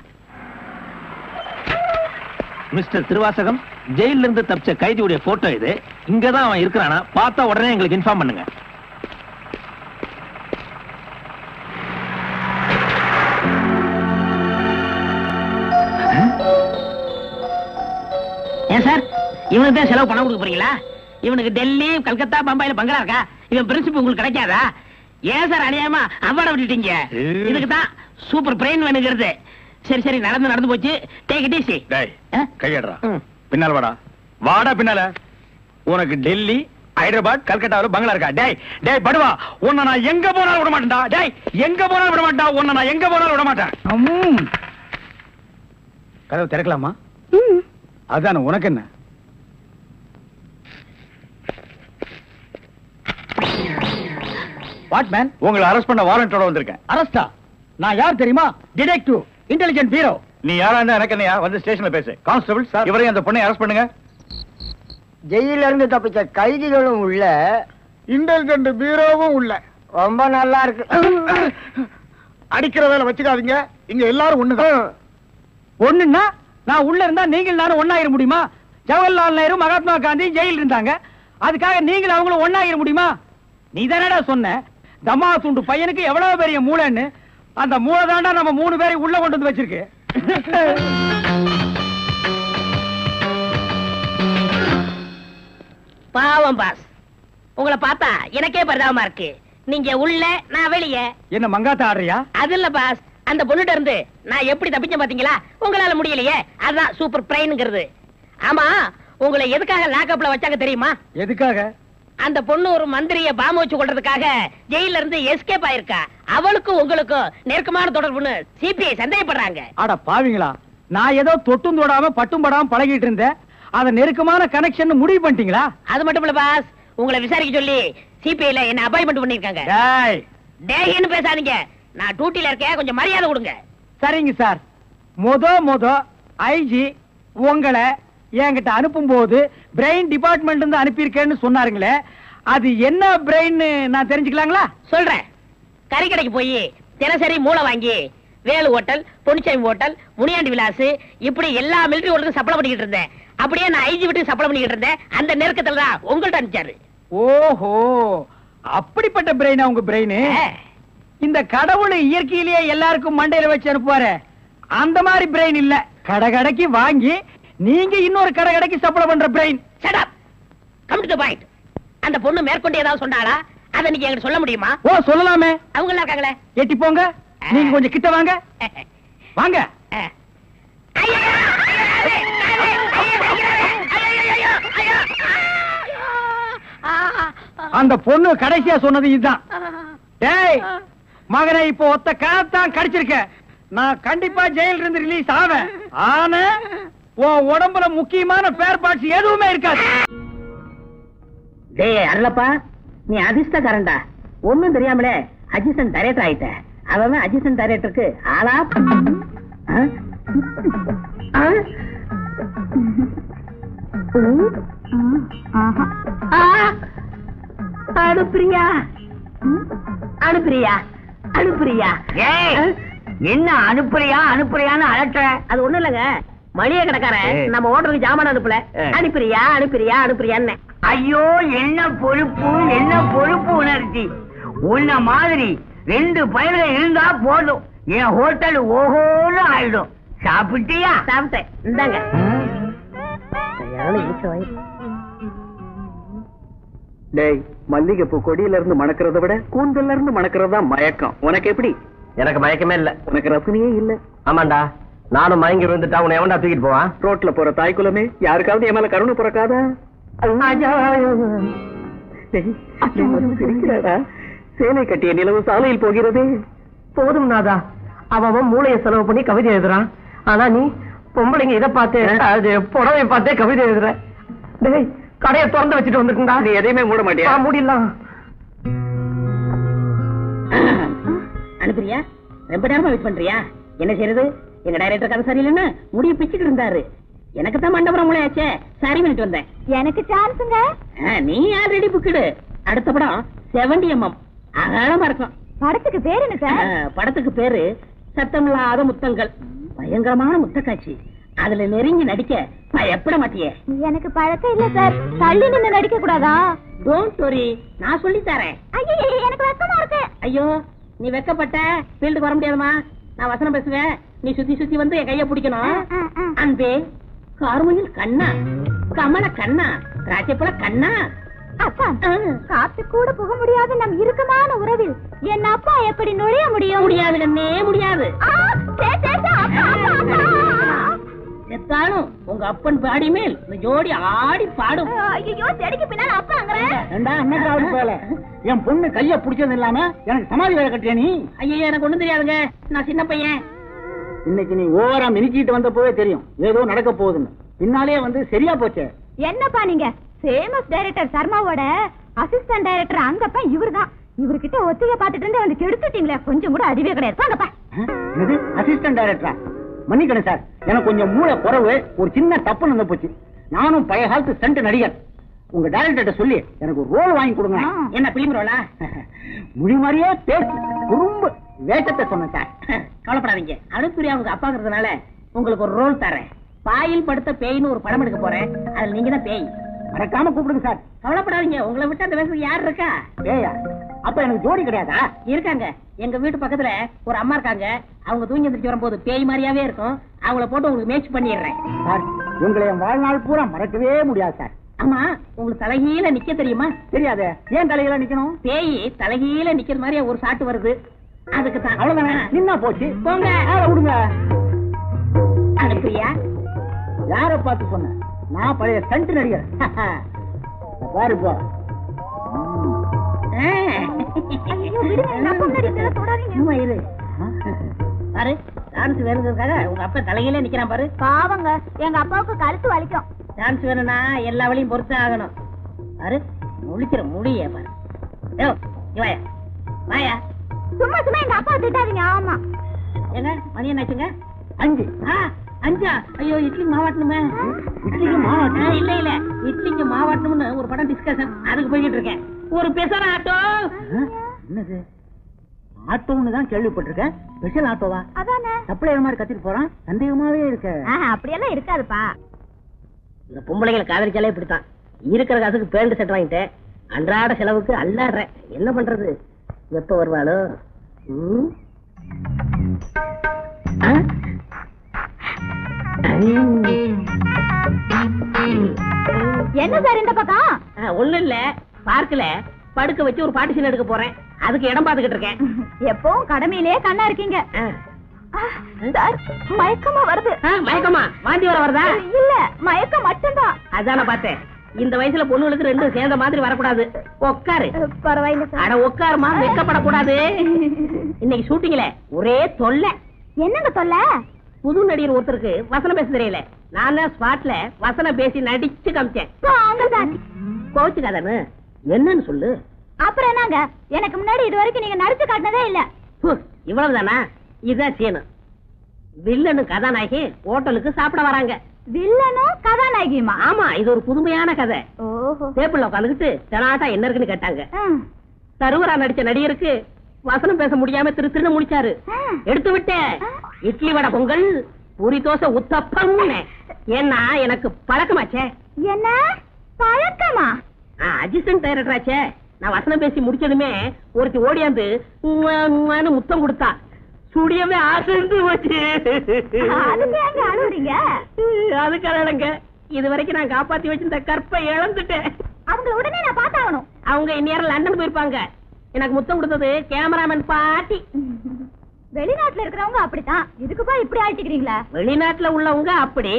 மிஸ்டர் திருவாசகம், ஜெயில இருந்து தப்பிச்ச கைதியுடைய போட்டோ இது. இங்கதான் அவன் இருக்கிறானா, பார்த்தா உடனே எங்களுக்கு இன்ஃபார்ம் பண்ணுங்க. ஏன் சார், இவனுக்கு தான் செலவு பணம் கொடுக்க போறீங்களா? இவனுக்கு டெல்லி, கல்கத்தா, பம்பாயில பங்களா இருக்கா? இவன் பிரின்சிபல் உங்களுக்கு கிடைக்காதா? ஏன் சார் அநியாயமா அவார்டை விட்டுட்டீங்க? இதுக்கு தான் சூப்பர் பிரெயின் வேணுங்கிறது. சரி சரி, நடந்து நடந்து போச்சு. Take it easy. டேய், கையடறா, பின்னால வாடா, வாடா பின்னால. உனக்கு டெல்லி, ஹைதராபாத், கல்கத்தாவுல பங்களா இருக்கா? டேய் டேய் படுவா, உன்னை நான் எங்க போனாலும் விட மாட்டேன்டா. டேய், எங்க போனாலும் விட மாட்டேன், உன்னை நான் எங்க போனாலும் விட மாட்டேன். கதவு திறக்கலாமா? அதான உனக்கு என்ன? வாட் மேன், உங்களை அரெஸ்ட் பண்ண வாரண்டோட வந்திருக்கேன். அரெஸ்டா? நான் யார் தெரியுமா? Detective, intelligent bureau. நீ யாரா இருந்தா எனக்கு என்னையா, வந்து ஸ்டேஷன்ல பேசு. கான்ஸ்டபிள் சார், இவரையும் அந்த பொண்ணை அரெஸ்ட் பண்ணுங்க. ஜெயில இருந்து தப்பிச்ச கைதிகளும் உள்ள, இன்டெலிஜென்ட் பீரோவும் உள்ள. ரொம்ப நல்லா இருக்கு. அடிக்கிற வேலை வச்சுக்காதீங்க, இங்க எல்லாரும் ஒண்ணுதான். ஒண்ணுன்னா நான் உள்ள இருந்தா நீங்கள் நானும் ஒன்னாயிர முடியுமா? ஜவஹர்லால் நேரு, மகாத்மா காந்தி ஜெயில் இருந்தாங்க, அதுக்காக நீங்கள் அவங்களும் ஒன்னாயிர முடியுமா? நீ தானடா சொன்ன தமா துண்டு பையனுக்கு எவ்வளவு பெரிய மூளைன்னு, அந்த மூளை தாண்டா நம்ம மூணு பேரை உள்ள கொண்டு வந்து வச்சிருக்கு. பாவம் பாஸ், உங்களை பார்த்தா எனக்கே பரிதாபமா இருக்கு. நீங்க உள்ள, நான் வெளியே. என்ன மங்காத்த ஆடுறியா? அது இல்ல பாஸ், அந்த பொண்ணுட்ட இருந்து நான் எப்படி தப்பிச்ச பாத்தீங்களா? உங்களால முடியலையே, அதான் சூப்பர் பிரைன்ங்கிறது. ஆமா, உங்களை எதுக்காக லாக்அப்ல வச்சாங்க தெரியுமா? எதுக்காக? அந்த பொண்ணு ஒரு மந்திரிய பாம்பு வச்சு கொள்றதுக்காக ஜெயில இருந்து எஸ்கேப் ஆயிருக்கா. அவளுக்கும் உங்களுக்கும் நெருக்கமான தொடர்புன்னு சிபிஐ சந்தேகப்படுறாங்க. ஆட பாவீங்களா, நான் ஏதோ தொட்டும் தொடாம பட்டும் படாம பழகிட்டு இருந்தேன், அத நெருக்கமான கனெக்ஷன் முடிவு பண்ணிட்டீங்களா? அது மட்டும் இல்ல பாஸ், உங்களை விசாரிக்க சொல்லி சிபிஐல என்ன அப்பாயின்மெண்ட் பண்ணிருக்காங்க. டேய் டேய்ன்னு பேசாதீங்க, நான் டியூட்டில இருக்கேன், கொஞ்சம் மரியாதை கொடுங்க. சரிங்க சார். மொத ஐஜி உங்களை என்கிட்ட அனுப்பும்போது பிரெயின் டிபார்ட்மெண்ட் இருந்து அனுப்பியிருக்கேன்னு சொன்னாருங்களே, அது என்ன பிரெயின் நான் தெரிஞ்சுக்கலாங்களா? சொல்றேன். கறி கடைக்கு போய் தினசரி மூளை வாங்கி வேலு ஹோட்டல், பொன்னிச்சாமி ஹோட்டல், முனியாண்டி விலாஸ், இப்படி எல்லா மிலிட்டரி ஹோட்டலுக்கும் சப்ளை பண்ணிக்கிட்டு இருந்தேன். அப்படியே நான் ஐஜி விட்டு சப்ளை பண்ணிக்கிட்டு இருந்தேன். அந்த நெருக்கத்துல தான் உங்கள்ட்ட அனுப்பிச்சாரு. ஓஹோ, அப்படிப்பட்ட பிரெயினா உங்க பிரெயின்? இந்த கடவுள் இயற்கையிலேயே எல்லாருக்கும் மண்டையில வச்சு அனுப்புவாரு, அந்த மாதிரி பிரெயின் இல்ல. கடகடைக்கு வாங்கி நீங்க இன்னொரு கடகடைக்கு சப்ளை பண்ற brain. Shut up, come to the point. அந்த பொண்ணு மேற்கொண்டு ஏதாவது சொன்னாளா? அத நீங்க என்கிட்ட சொல்ல முடியுமா? ஓ, சொல்லலாமே. அவங்க எல்லாம் இருக்காங்களே, எட்டி போங்க. நீங்க கொஞ்சம் கிட்ட வாங்க. வாங்க. அந்த பொண்ணு கடைசியா சொன்னது இதுதான். டேய் மகனே, இப்போ ஒத்த காத்தான் கடிச்சிருக்க, நான் கண்டிப்பா ஜெயில இருந்து ரிலீஸ் ஆவேன். ஆனா உன் உடம்புல முக்கியமான பேர் பாட்சி எதுவுமே இருக்காது. டேய் அருளப்பா, நீ அதிர்ஷ்டக்காரன்டா. ஒண்ணும் தெரியாமலே அசிஸ்டன்ட் டைரக்டர் ஆயிட்ட. அவன் அசிஸ்டன்ட் டைரக்டருக்கு ஆளா. அனுப்பிரியா அனுப்பிரியா அனுப்பிரியா, என்ன அனுப்பிரியா அனுப்பிரியான்னு அலட்ட? அது ஒண்ணு இல்லங்க, மளிகை கடைக்காரன் நம்ம ஹோட்டலுக்கு ஜாமான் அனுப்பல, அனுப்பிரியா அனுப்பிரியா அனுப்பிரியான்னு. ஐயோ, என்ன பொறுப்பு, என்ன பொறுப்பு உணர்ச்சி. உன்ன மாதிரி ரெண்டு பயிர்கள் இருந்தா போதும், என் ஹோட்டல் ஓஹோன்னு ஆயிடும். சாப்பிட்டியா? சாப்பிட்டேன். இந்தாங்க. மல்லிகைப்பூ கொடியில இருந்து மணக்கிறத விட கூந்தல்ல இருந்து மணக்கிறதா மயக்கம். உனக்கு எப்படி? எனக்கு மயக்கமே இல்ல. உனக்கு ரசனையே இல்ல. ஆமாண்டா, நானும் மயங்கி விழுந்துட்டா உன எவன்டா தூக்கிட்டு போவான்? ரோட்ல போற தாய்க்குலமே யாருக்காவது என் மேல கருணை பிறக்காதா? சேலை கட்டிய நிலவு சாலையில் போகிறதே போதும் நாதா. அவன் மூளையை செலவு பண்ணி கவிதை எழுதுறான், ஆனா நீ பொம்பளைங்க இதை பார்த்து, அது புடவை பார்த்தே கவிதை எழுதுற. டேய், கடையை திறந்து வச்சுட்டு வந்துருக்குண்டா. நீ எதையுமே மூட மாட்டியா? மூடிடலாம். அனுப்பிரியா, ரொம்ப நேரமா வெயிட் பண்றியா? என்ன செய்யறது, எங்க டைரக்டர் கதை சரியில்லைன்னு முடிய பிச்சுட்டு இருந்தாரு. எனக்கு தான் மண்டபுரம் மூளையாச்சே, சரி பண்ணிட்டு வந்தேன். எனக்கு சான்ஸுங்க. நீ ஆல்ரெடி புக்கிடு. அடுத்த படம் 70mm, அகலமா இருக்கும். படத்துக்கு பேரு என்ன சார்? படத்துக்கு பேரு சத்தமில்லாத முத்தங்கள். பயங்கரமான முத்தக்காட்சி. அதுல நெருங்கி நடிக்க பயப்பட மாட்டியே. எனக்கு பழக்கம் இல்ல சார். தள்ளி நின்று நடிக்க கூடாதா? டோன்ட் வரி, நான் சொல்லி தரேன். எனக்கு வெக்கமா இருக்கு. ஐயோ, நீ வெக்கப்பட்ட ஃபீல்டுக்கு வர முடியாதுமா. நான் வசனம் பேசுவேன், நீ சுத்தி சுத்தி வந்து என் கைய பிடிக்கணும். அன்பே, கார்முகில் கண்ணா, கமல கண்ணா, ராஜபுல கண்ணா. அப்பா, காத்து கூட போக முடியாது நம் இறுக்கமான உறவில் என் அப்பா எப்படி நுழைய முடியும்? முடியாது கண்ணே, முடியாது. செத்தாலும் உங்க அப்பன் பாடி மேல் இந்த ஜோடி ஆடி பாடும். என் பொண்ணு கைய பிடிச்சது இல்லாம எனக்கு சமாதி வேலை கட்டிய நீ. ஐயா, எனக்கு ஒண்ணும் தெரியாதுங்க, நான் சின்ன பையன். இன்னைக்கு நீ ஓவரா மினிக்கிட்டு வந்த போவே தெரியும் ஏதோ நடக்க போகுதுன்னு. பின்னாலே வந்து சரியா போச்சே. என்னப்பா நீங்க ஃபேமஸ் டைரக்டர் சர்மாவோட அசிஸ்டன்ட் டைரக்டர் அங்கப்பா இவரு தான். இவர்கிட்ட ஒத்திகை பாத்துட்டு இருந்து வந்து கெடுத்துட்டீங்களே, கொஞ்சம் கூட அறிவே கிடையாது. அசிஸ்டன்ட் டைரக்டரா மன்னிக்கணும் சார், எனக்கு கொஞ்சம் மூளை குறவு, ஒரு சின்ன தப்பு நடந்து போச்சு. நானும் பழைய காலத்து சென்ட் நடிகர். உங்க டைரக்டர்ட்ட சொல்லி எனக்கு ஒரு ரோல் வாங்கி கொடுங்க. என்ன பிலிம் ரோலா? மொழி மாதிரியே பேசு, ரொம்ப வேட்டத்தை சொன்னேன் சார். கவலைப்படாதீங்க, அடுத்துரிய அவங்க அப்பாங்கிறதுனால உங்களுக்கு ஒரு ரோல் தரேன். பாயில் படுத்த பேயின்னு ஒரு படம் எடுக்க போறேன், அதுல நீங்க தான் பேய். மறக்காம கூப்பிடுங்க சார். கவலைப்படாதீங்க, உங்களை விட்டு அந்த வயசுக்கு யார் இருக்கா? பேயா? அப்ப எனக்கு ஜோடி கிடையாதா? இருக்காங்க, எங்க வீட்டு பக்கத்துல ஒரு அம்மா இருக்காங்க. அவங்க தூங்கி எந்திரிச்சு வரும்போது பேய் மாதிரியாவே இருக்கும். அவங்கள போட்டு உங்களுக்கு மேட்ச் பண்ணிடுறேன் சார். உங்களை என் வாழ்நாள் பூரா மறக்கவே முடியாது சார். ஆமா, உங்களுக்கு தலைகீழ நிக்க தெரியுமா? தெரியாது. ஏன் தலைகீழ நிக்கணும்? பேய் தலைகீழ நிக்கிற மாதிரியா ஒரு சாட்டு வருது, அதுக்கு தான். அவ்வளவுதானே? நின்னா போச்சு, போங்க, விடுங்க. அனுப்பியா? யார பார்த்து சொன்ன? நான் பழைய சென்ட் நடிகர். பாருப்பா. பாரு, டான்ஸ் வேணுங்கிறதுக்காக உங்க அப்பா தலையில நிக்கிறான் பாரு. பாவங்க, எங்க அப்பாவுக்கு கழுத்து வலிக்கும். டான்ஸ் வேணும்னா எல்லா வழியும் பொறுத்து ஆகணும். பாரு, முழிக்கிற முடிய பாரு. வாயா, சும்மா சும்மா எங்க அப்பா திட்டாதீங்க. ஆமா, எங்க மணி என்னாச்சுங்க? 5. 5ஆ? ஐயோ, இட்லி மாவாட்டணுமே. இட்லிக்கு மாவாட்டணும்? இல்ல இல்ல, இட்லிக்கு மாவாட்டணும்னு ஒரு படம் டிஸ்கஷன், அதுக்கு போய்கிட்டு இருக்கேன். ஒரு பெசல் ஆட்டோ. என்னது ஆட்டோன்னு தான் கேள்விப்பட்டிருக்கேன். பெசல் ஆட்டோவா? அதானே, சப்ளை மாதிரி கத்திட்டு போறான். சந்தேகமாவே இருக்கு. அப்படியெல்லாம் இருக்காதுப்பா. இந்த பொம்பளைகளை காதலிச்சாலே இப்படித்தான். இருக்கிற காசுக்கு பேண்ட் செட் வாங்கிட்டேன், அன்றாட செலவுக்கு அல்லாடுறேன். என்ன பண்றது? எப்ப வருவாளோ? என்ன சார் இந்த பக்கம்? ஒண்ணும் இல்ல, பார்க்கல படுக்க வச்சு ஒரு பாட்டு சீன் எடுக்க போறேன், அதுக்கு இடம் பாத்துக்கிட்டு இருக்கேன். எப்பவும் கடமையிலே கண்ணா இருக்கீங்க. மயக்கமா வருது. மயக்கமா? வாந்தி வர வருதா? இல்ல, மயக்கம் மட்டும்தான். அதான பார்த்தேன். இந்த வயசுல பொண்ணுகளுக்கு ரெண்டு சேர்ந்த மாதிரி வரக்கூடாது. உட்காரு. பரவாயில்ல. அட உட்காருமா, வெக்கப்படக்கூடாது. இன்னைக்கு ஷூட்டிங்ல ஒரே தொல்லை. என்னங்க தொல்லை? புது நடிகர் ஒருத்தருக்கு வசனம் பேச தெரியல. நானே ஸ்பாட்ல வசனம் பேசி நடிச்சு காமிச்சேன். கோச்சுக்காதானு என்னன்னு சொல்லு. அப்புறம் என்னங்க, எனக்கு முன்னாடி இது வரைக்கும் நீங்க நடிச்சு காட்டினதே இல்ல. இவ்வளவுதானா? இதான் சீனு. வில்லனு கதாநாயகி ஹோட்டலுக்கு சாப்பிட வராங்க. வில்லனும் கதாநாயகியுமா? ஆமா, இது ஒரு புதுமையான கதை. டேபிள்ல உட்காந்துக்கிட்டு தனாட்டா என்ன இருக்குன்னு கேட்டாங்க. தருவரா நடிச்ச நடிகருக்கு வசனம் பேச முடியாம திரு திருன்னு முடிச்சாரு. எடுத்து விட்டேன். இட்லி வடை பொங்கல் பூரி தோசை உத்தப்பம். ஏன்னா எனக்கு பழக்கமாச்சே. என்ன பழக்கமா? அசிஸ்டன்ட் டைரக்டர் ஆச்சே. நான் வசனம் பேசி முடிச்சதுமே ஒருத்தி ஓடியாந்து முத்தம் கொடுத்தா. சுடியமே ஆசந்து போச்சு. அதுக்காக இது வரைக்கும் நான் காப்பாத்தி வச்சிருந்த கற்பை இழந்துட்டேன். அவங்க உடனே நான் பாத்தாகணும். அவங்க இந்நேரம் லண்டன் போயிருப்பாங்க. எனக்கு முத்தம் கொடுத்தது கேமராமேன் பாட்டி. வெளிநாட்டுல இருக்கிறவங்க அப்படித்தான். இதுக்குப்பா இப்படி ஆட்டிக்கிறீங்களா? வெளிநாட்டுல உள்ளவங்க அப்படி,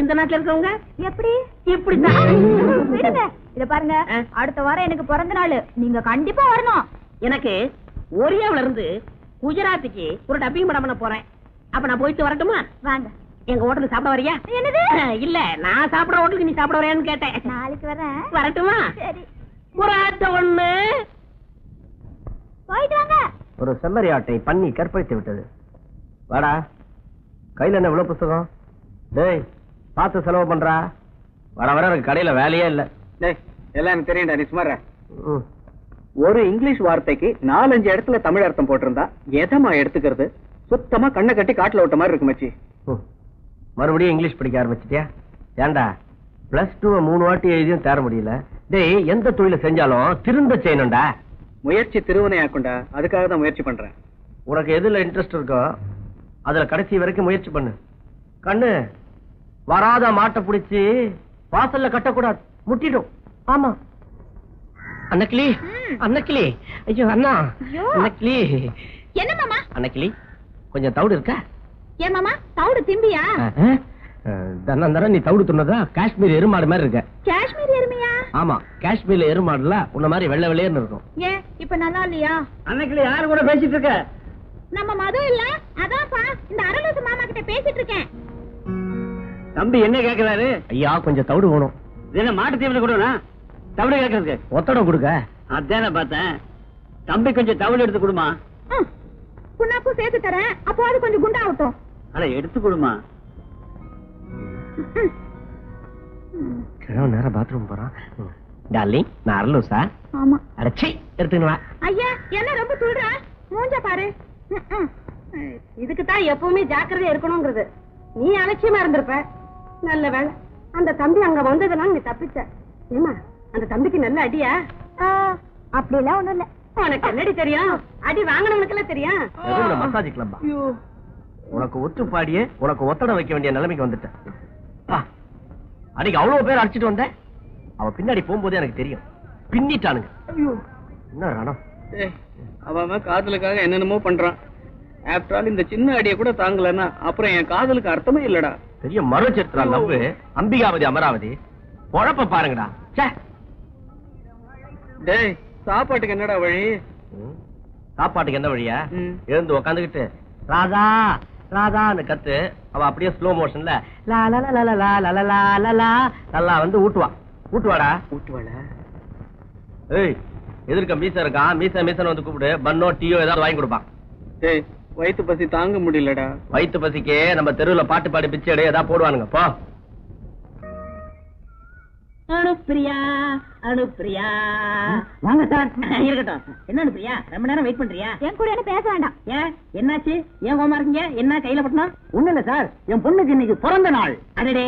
இந்த நாட்டுல இருக்கவங்க எப்படி? இப்படிதான். இத பாருங்க, அடுத்த வாரம் எனக்கு பிறந்த நாள், நீங்க கண்டிப்பா வரணும். எனக்கு ஒரியாவுல இருந்து குஜராத்துக்கு ஒரு டப்பிங் படம் பண்ண போறேன். அப்ப நான் போயிட்டு வரட்டுமா? வாங்க. எங்க ஹோட்டலுக்கு சாப்பிட வரியா? என்னது? இல்ல, நான் சாப்பிடற ஹோட்டலுக்கு நீ சாப்பிட வரையான்னு கேட்டேன். நாளைக்கு வரேன், வரட்டுமா? புறாட்ட ஒண்ணு போயிட்டு வாங்க. ஒரு செம்மறி ஆட்டை பண்ணி கற்பழித்து விட்டது. வாடா, கையில் என்ன இவ்வளோ புஸ்தகம்? டேய், பார்த்து செலவு பண்ணுறா. வர வர எனக்கு கடையில் வேலையே இல்லை. டேய், எல்லாம் எனக்கு தெரியும்டா, நீ சுமார. ஒரு இங்கிலீஷ் வார்த்தைக்கு 4-5 இடத்துல தமிழ் அர்த்தம் போட்டிருந்தா எதமா எடுத்துக்கிறது? சுத்தமாக கண்ணை கட்டி காட்டில் விட்ட மாதிரி இருக்கு மச்சி. மறுபடியும் இங்கிலீஷ் படிக்க ஆரம்பிச்சிட்டியா? ஏண்டா, +2 3 வாட்டி எழுதியும் தேர முடியல. டேய், எந்த தொழிலை செஞ்சாலும் திருந்த செய்யணும்டா. முயற்சி திருவனையாக்குண்டா, அதுக்காக தான் முயற்சி பண்றேன். உனக்கு எதுல இன்ட்ரெஸ்ட் இருக்கோ அதுல கடைசி வரைக்கும் முயற்சி பண்ணு. கண்ணு வராத மாட்டை பிடிச்சி வாசல்ல கட்டக்கூடாது, முட்டிடும். ஆமா அண்ணக்கிளி, அண்ணக்கிளி. ஐயோ அண்ணா, அண்ணக்கிளி. என்ன மாமா? அண்ணக்கிளி, கொஞ்சம் தவுடு இருக்கா? ஏன் மாமா, தவுடு திம்பியா? தன்னந்தர நீ தவுடு துண்ணதா காஷ்மீர் எருமாடு மாதிரி இருக்க. காஷ்மீர் எருமையா? ஆமா, காஷ்மீர்ல எருமாடுல உன்ன மாதிரி வெள்ளை வெள்ளையன்னு இருக்கும். ஏன் இப்ப நல்லா இல்லையா? அன்னைக்கு யாரு கூட பேசிட்டு இருக்க? நம்ம மது இல்ல, அதான்ப்பா இந்த அரலோசு மாமா கிட்ட பேசிட்டு இருக்கேன். தம்பி என்ன கேக்குறாரு? ஐயா கொஞ்சம் தவுடு வேணும். என்ன மாட்டு தீவன கொடுனா? தவுடு கேக்குறது ஒத்தடம் கொடுங்க. அதானே பார்த்தேன். தம்பி கொஞ்சம் தவுடு எடுத்து கொடுமா? புண்ணாக்கும் சேர்த்து தரேன், அப்போ அது கொஞ்சம் குண்டாகட்டும். அட எடுத்துக்கொள்ளுமா. கிழவன் நேரம் பாத்ரூம் போறான். டார்லிங் நான் அரலூசா? ஆமா. அடச்சி எடுத்துக்கணுமா? ஐயா என்ன ரொம்ப துள்றா? மூஞ்ச பாரு. இதுக்கு தான் எப்பவுமே ஜாக்கிரதையா இருக்கணும்ங்கிறது. நீ அலட்சியமா இருந்திருப்ப. நல்ல வேளை அந்த தம்பி அங்க வந்ததுனால நீ தப்பிச்ச. ஏமா அந்த தம்பிக்கு நல்ல அடியா? அப்படிலாம் ஒண்ணும் இல்ல. உனக்கு என்னடி தெரியும்? அடி வாங்கினவனுக்கு எல்லாம் தெரியும். மசாஜ் கிளப்பா. உனக்கு ஒத்து பாடியே உனக்கு ஒத்தடம் வைக்க வேண்டிய நிலைமைக்கு வந்துட்டேன். அன்னைக்கு அவ்வளவு பேர் அடிச்சுட்டு வந்தேன். அவ பின்னாடி போகும்போது எனக்கு தெரியும் பின்னிட்டானுங்க. என்ன ராணா அவன் காதலுக்காக என்னென்னமோ பண்றான். ஆஃப்டர் ஆல் இந்த சின்ன அடியை கூட தாங்கலன்னா அப்புறம் என் காதலுக்கு அர்த்தமே இல்லடா. பெரிய மறுச்சரித்திரா லவ். அம்பிகாவதி அமராவதி பொழப்ப பாருங்கடா. டேய் சாப்பாட்டுக்கு என்னடா வழி? சாப்பாட்டுக்கு என்ன வழியா? எழுந்து உக்காந்துக்கிட்டு ராதா ராதான்னு கத்து. அவ அப்படியே ஸ்லோ மோஷன்ல லா லா லா லா லா லா லா லா லா நல்லா வந்து ஊட்டுவா. ஊட்டுவாடா ஊட்டுவாடா. ஏய் எதிர்க்க மீச இருக்கா? மீச மீசன் வந்து கூப்பிடு. பன்னோ டீயோ ஏதாவது வாங்கி கொடுப்பான். ஏய் வயிற்று பசி தாங்க முடியலடா. வயிற்று பசிக்கே நம்ம தெருவில் பாட்டு பாடி பிச்சை ஏதாவது போடுவானுங்க. போ அனுப்பிரியா அனுப்பிரியா வாங்க சார். இருக்கட்டும் என்ன அனுப்பிரியா ரொம்ப நேரம் வெயிட் பண்றியா? என் கூட பேச வேண்டாம். ஏன் என்னாச்சு? ஏன் கோமா இருக்கீங்க? என்ன கையில பட்டணும்? ஒண்ணு இல்ல சார் என் பொண்ணுக்கு இன்னைக்கு பிறந்த நாள். அடடே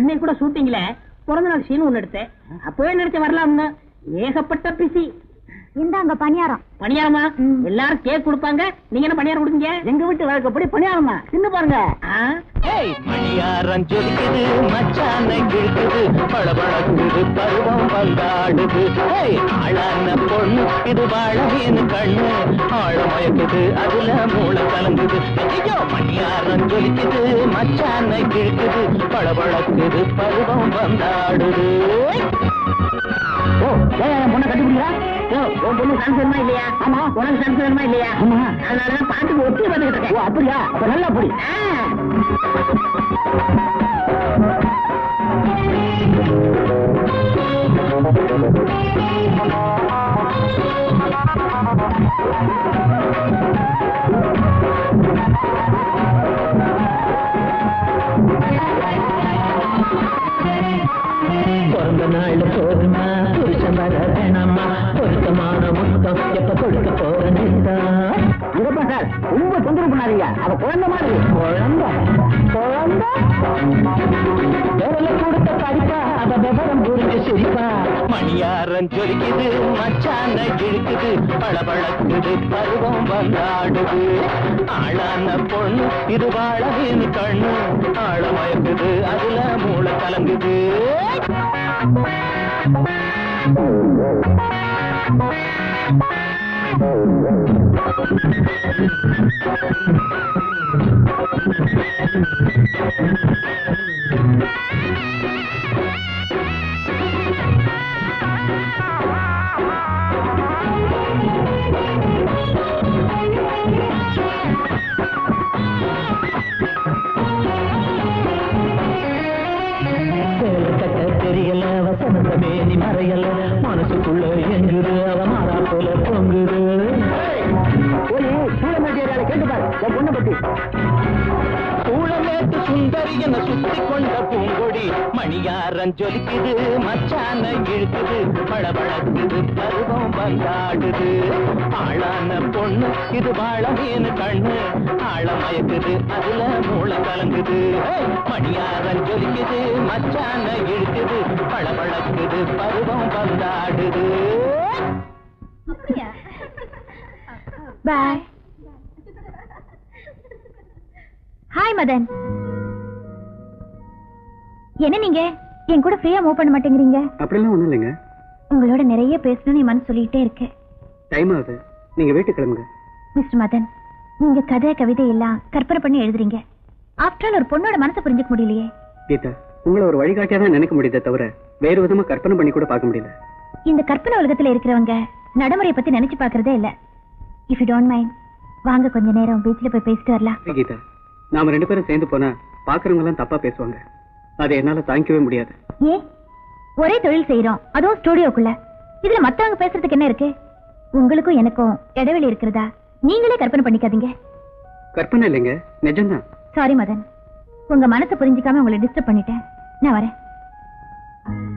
இன்னைக்கு கூட ஷூட்டிங்ல பிறந்த நாள் சீன் ஒண்ணு எடுத்தேன். அப்பவே நினைச்ச வரலாம்னு ஏகப்பட்ட பிசி. இந்தாங்க பணியாரம். பணியாரமா? எல்லாரும் கேக் கொடுப்பாங்க, நீங்க என்ன பணியாரம் கொடுங்க? எங்க வீட்டு வழக்கப்படி பணியாரமா தின்னு பாருங்க. பணியாரம் ஜொலிக்குது மச்சானை கிழக்குது பழபழக்குது பருவம் பந்தாடுது. ஆளான பொண்ணு இது வாழவேன்னு கண்ணு ஆழ மயக்குது அதுல மூளை கலங்குது. பணியாரம் ஜொலிக்குது மச்சானை கிழக்குது பழபழக்குது பருவம் பந்தாடுது. ஓ முன்ன கண்டுபிடிக்கிறா. பிறந்த நாள் போதுமா புருஷன் வர வேணாமா? பொருத்தமான முத்தம் எப்ப கொடுக்க போறேன்? இருப்பா சார் ரொம்ப தொந்தரவு பண்ணாதீங்க. அவ குழந்தை மாதிரி குழந்தை குழந்தை கொடுத்த படிப்பா அவ விவரம் புரிஞ்சு சிரிப்பா. மணியாரம் ஜொலிக்குது மச்சான கிழக்குது பளபளக்குது பருவம் வந்தாடுது. ஆளான பொண்ணு இது வாழவின் கண்ணு ஆழ மயக்குது அதுல மூளை கலங்குது. மேனி மறையல மனசுக்குள்ள எங்குது அவ மாறா போல பொங்குது. சூழமேட்டு சுந்தரி என சுத்தி கொண்ட பூங்கொடி. மணியாரம் ஜொலிக்குது மச்சான இழுக்குது படபடக்குது பருவம் வந்தாடுது. ஆளான பொண்ணு இது வாழவேன்னு கண்ணு ஆழ மயக்குது அதுல மூளை கலங்குது. மணியாரம் ஜொலிக்குது மச்சான இழுக்குது படபடக்குது பருவம் வந்தாடுது. பாய். ஹாய் மதன். என்ன நீங்க என் கூட ஃப்ரீயா மூவ் பண்ண மாட்டேங்கிறீங்க? அப்படிலாம் ஒண்ணும் இல்லைங்க. உங்களோட நிறைய பேசணும்னு என் மனசு சொல்லிட்டே இருக்கு. டைம் ஆகுது, நீங்க வீட்டுக்கு கிளம்புங்க. மிஸ்டர் மதன் நீங்க கதை கவிதை எல்லாம் கற்பனை பண்ணி எழுதுறீங்க. ஆஃப்டர் ஒரு பொண்ணோட மனசை புரிஞ்சுக்க முடியலையே. கீதா உங்களை ஒரு வழிகாட்டியா தான் நினைக்க முடியுதே தவிர வேற விதமா கற்பனை பண்ணி கூட பார்க்க முடியல. இந்த கற்பனை உலகத்துல இருக்கிறவங்க நடைமுறையை பத்தி நினைச்சு பாக்குறதே இல்ல. இஃப் யூ டோன்ட் மைண்ட் வாங்க கொஞ்ச நேரம் பீச்சில் போய் பேசிட்டு வரலாம். கீதா நாம ரெண்டு பேரும் சேர்ந்து போனா பாக்குறவங்க எல்லாம் தப்பா பேசுவாங்க. அதை என்னால தாங்கிக்கவே முடியாது. ஏன் ஒரே தொழில் செய்யறோம், அதுவும் ஸ்டுடியோக்குள்ள. இதுல மத்தவங்க பேசுறதுக்கு என்ன இருக்கு? உங்களுக்கும் எனக்கும் இடைவெளி இருக்கிறதா நீங்களே கற்பனை பண்ணிக்காதீங்க. கற்பனை இல்லைங்க, நிஜம்தான். சாரி மதன், உங்க மனசை புரிஞ்சிக்காம உங்களை டிஸ்டர்ப் பண்ணிட்டேன். நான் வரேன்.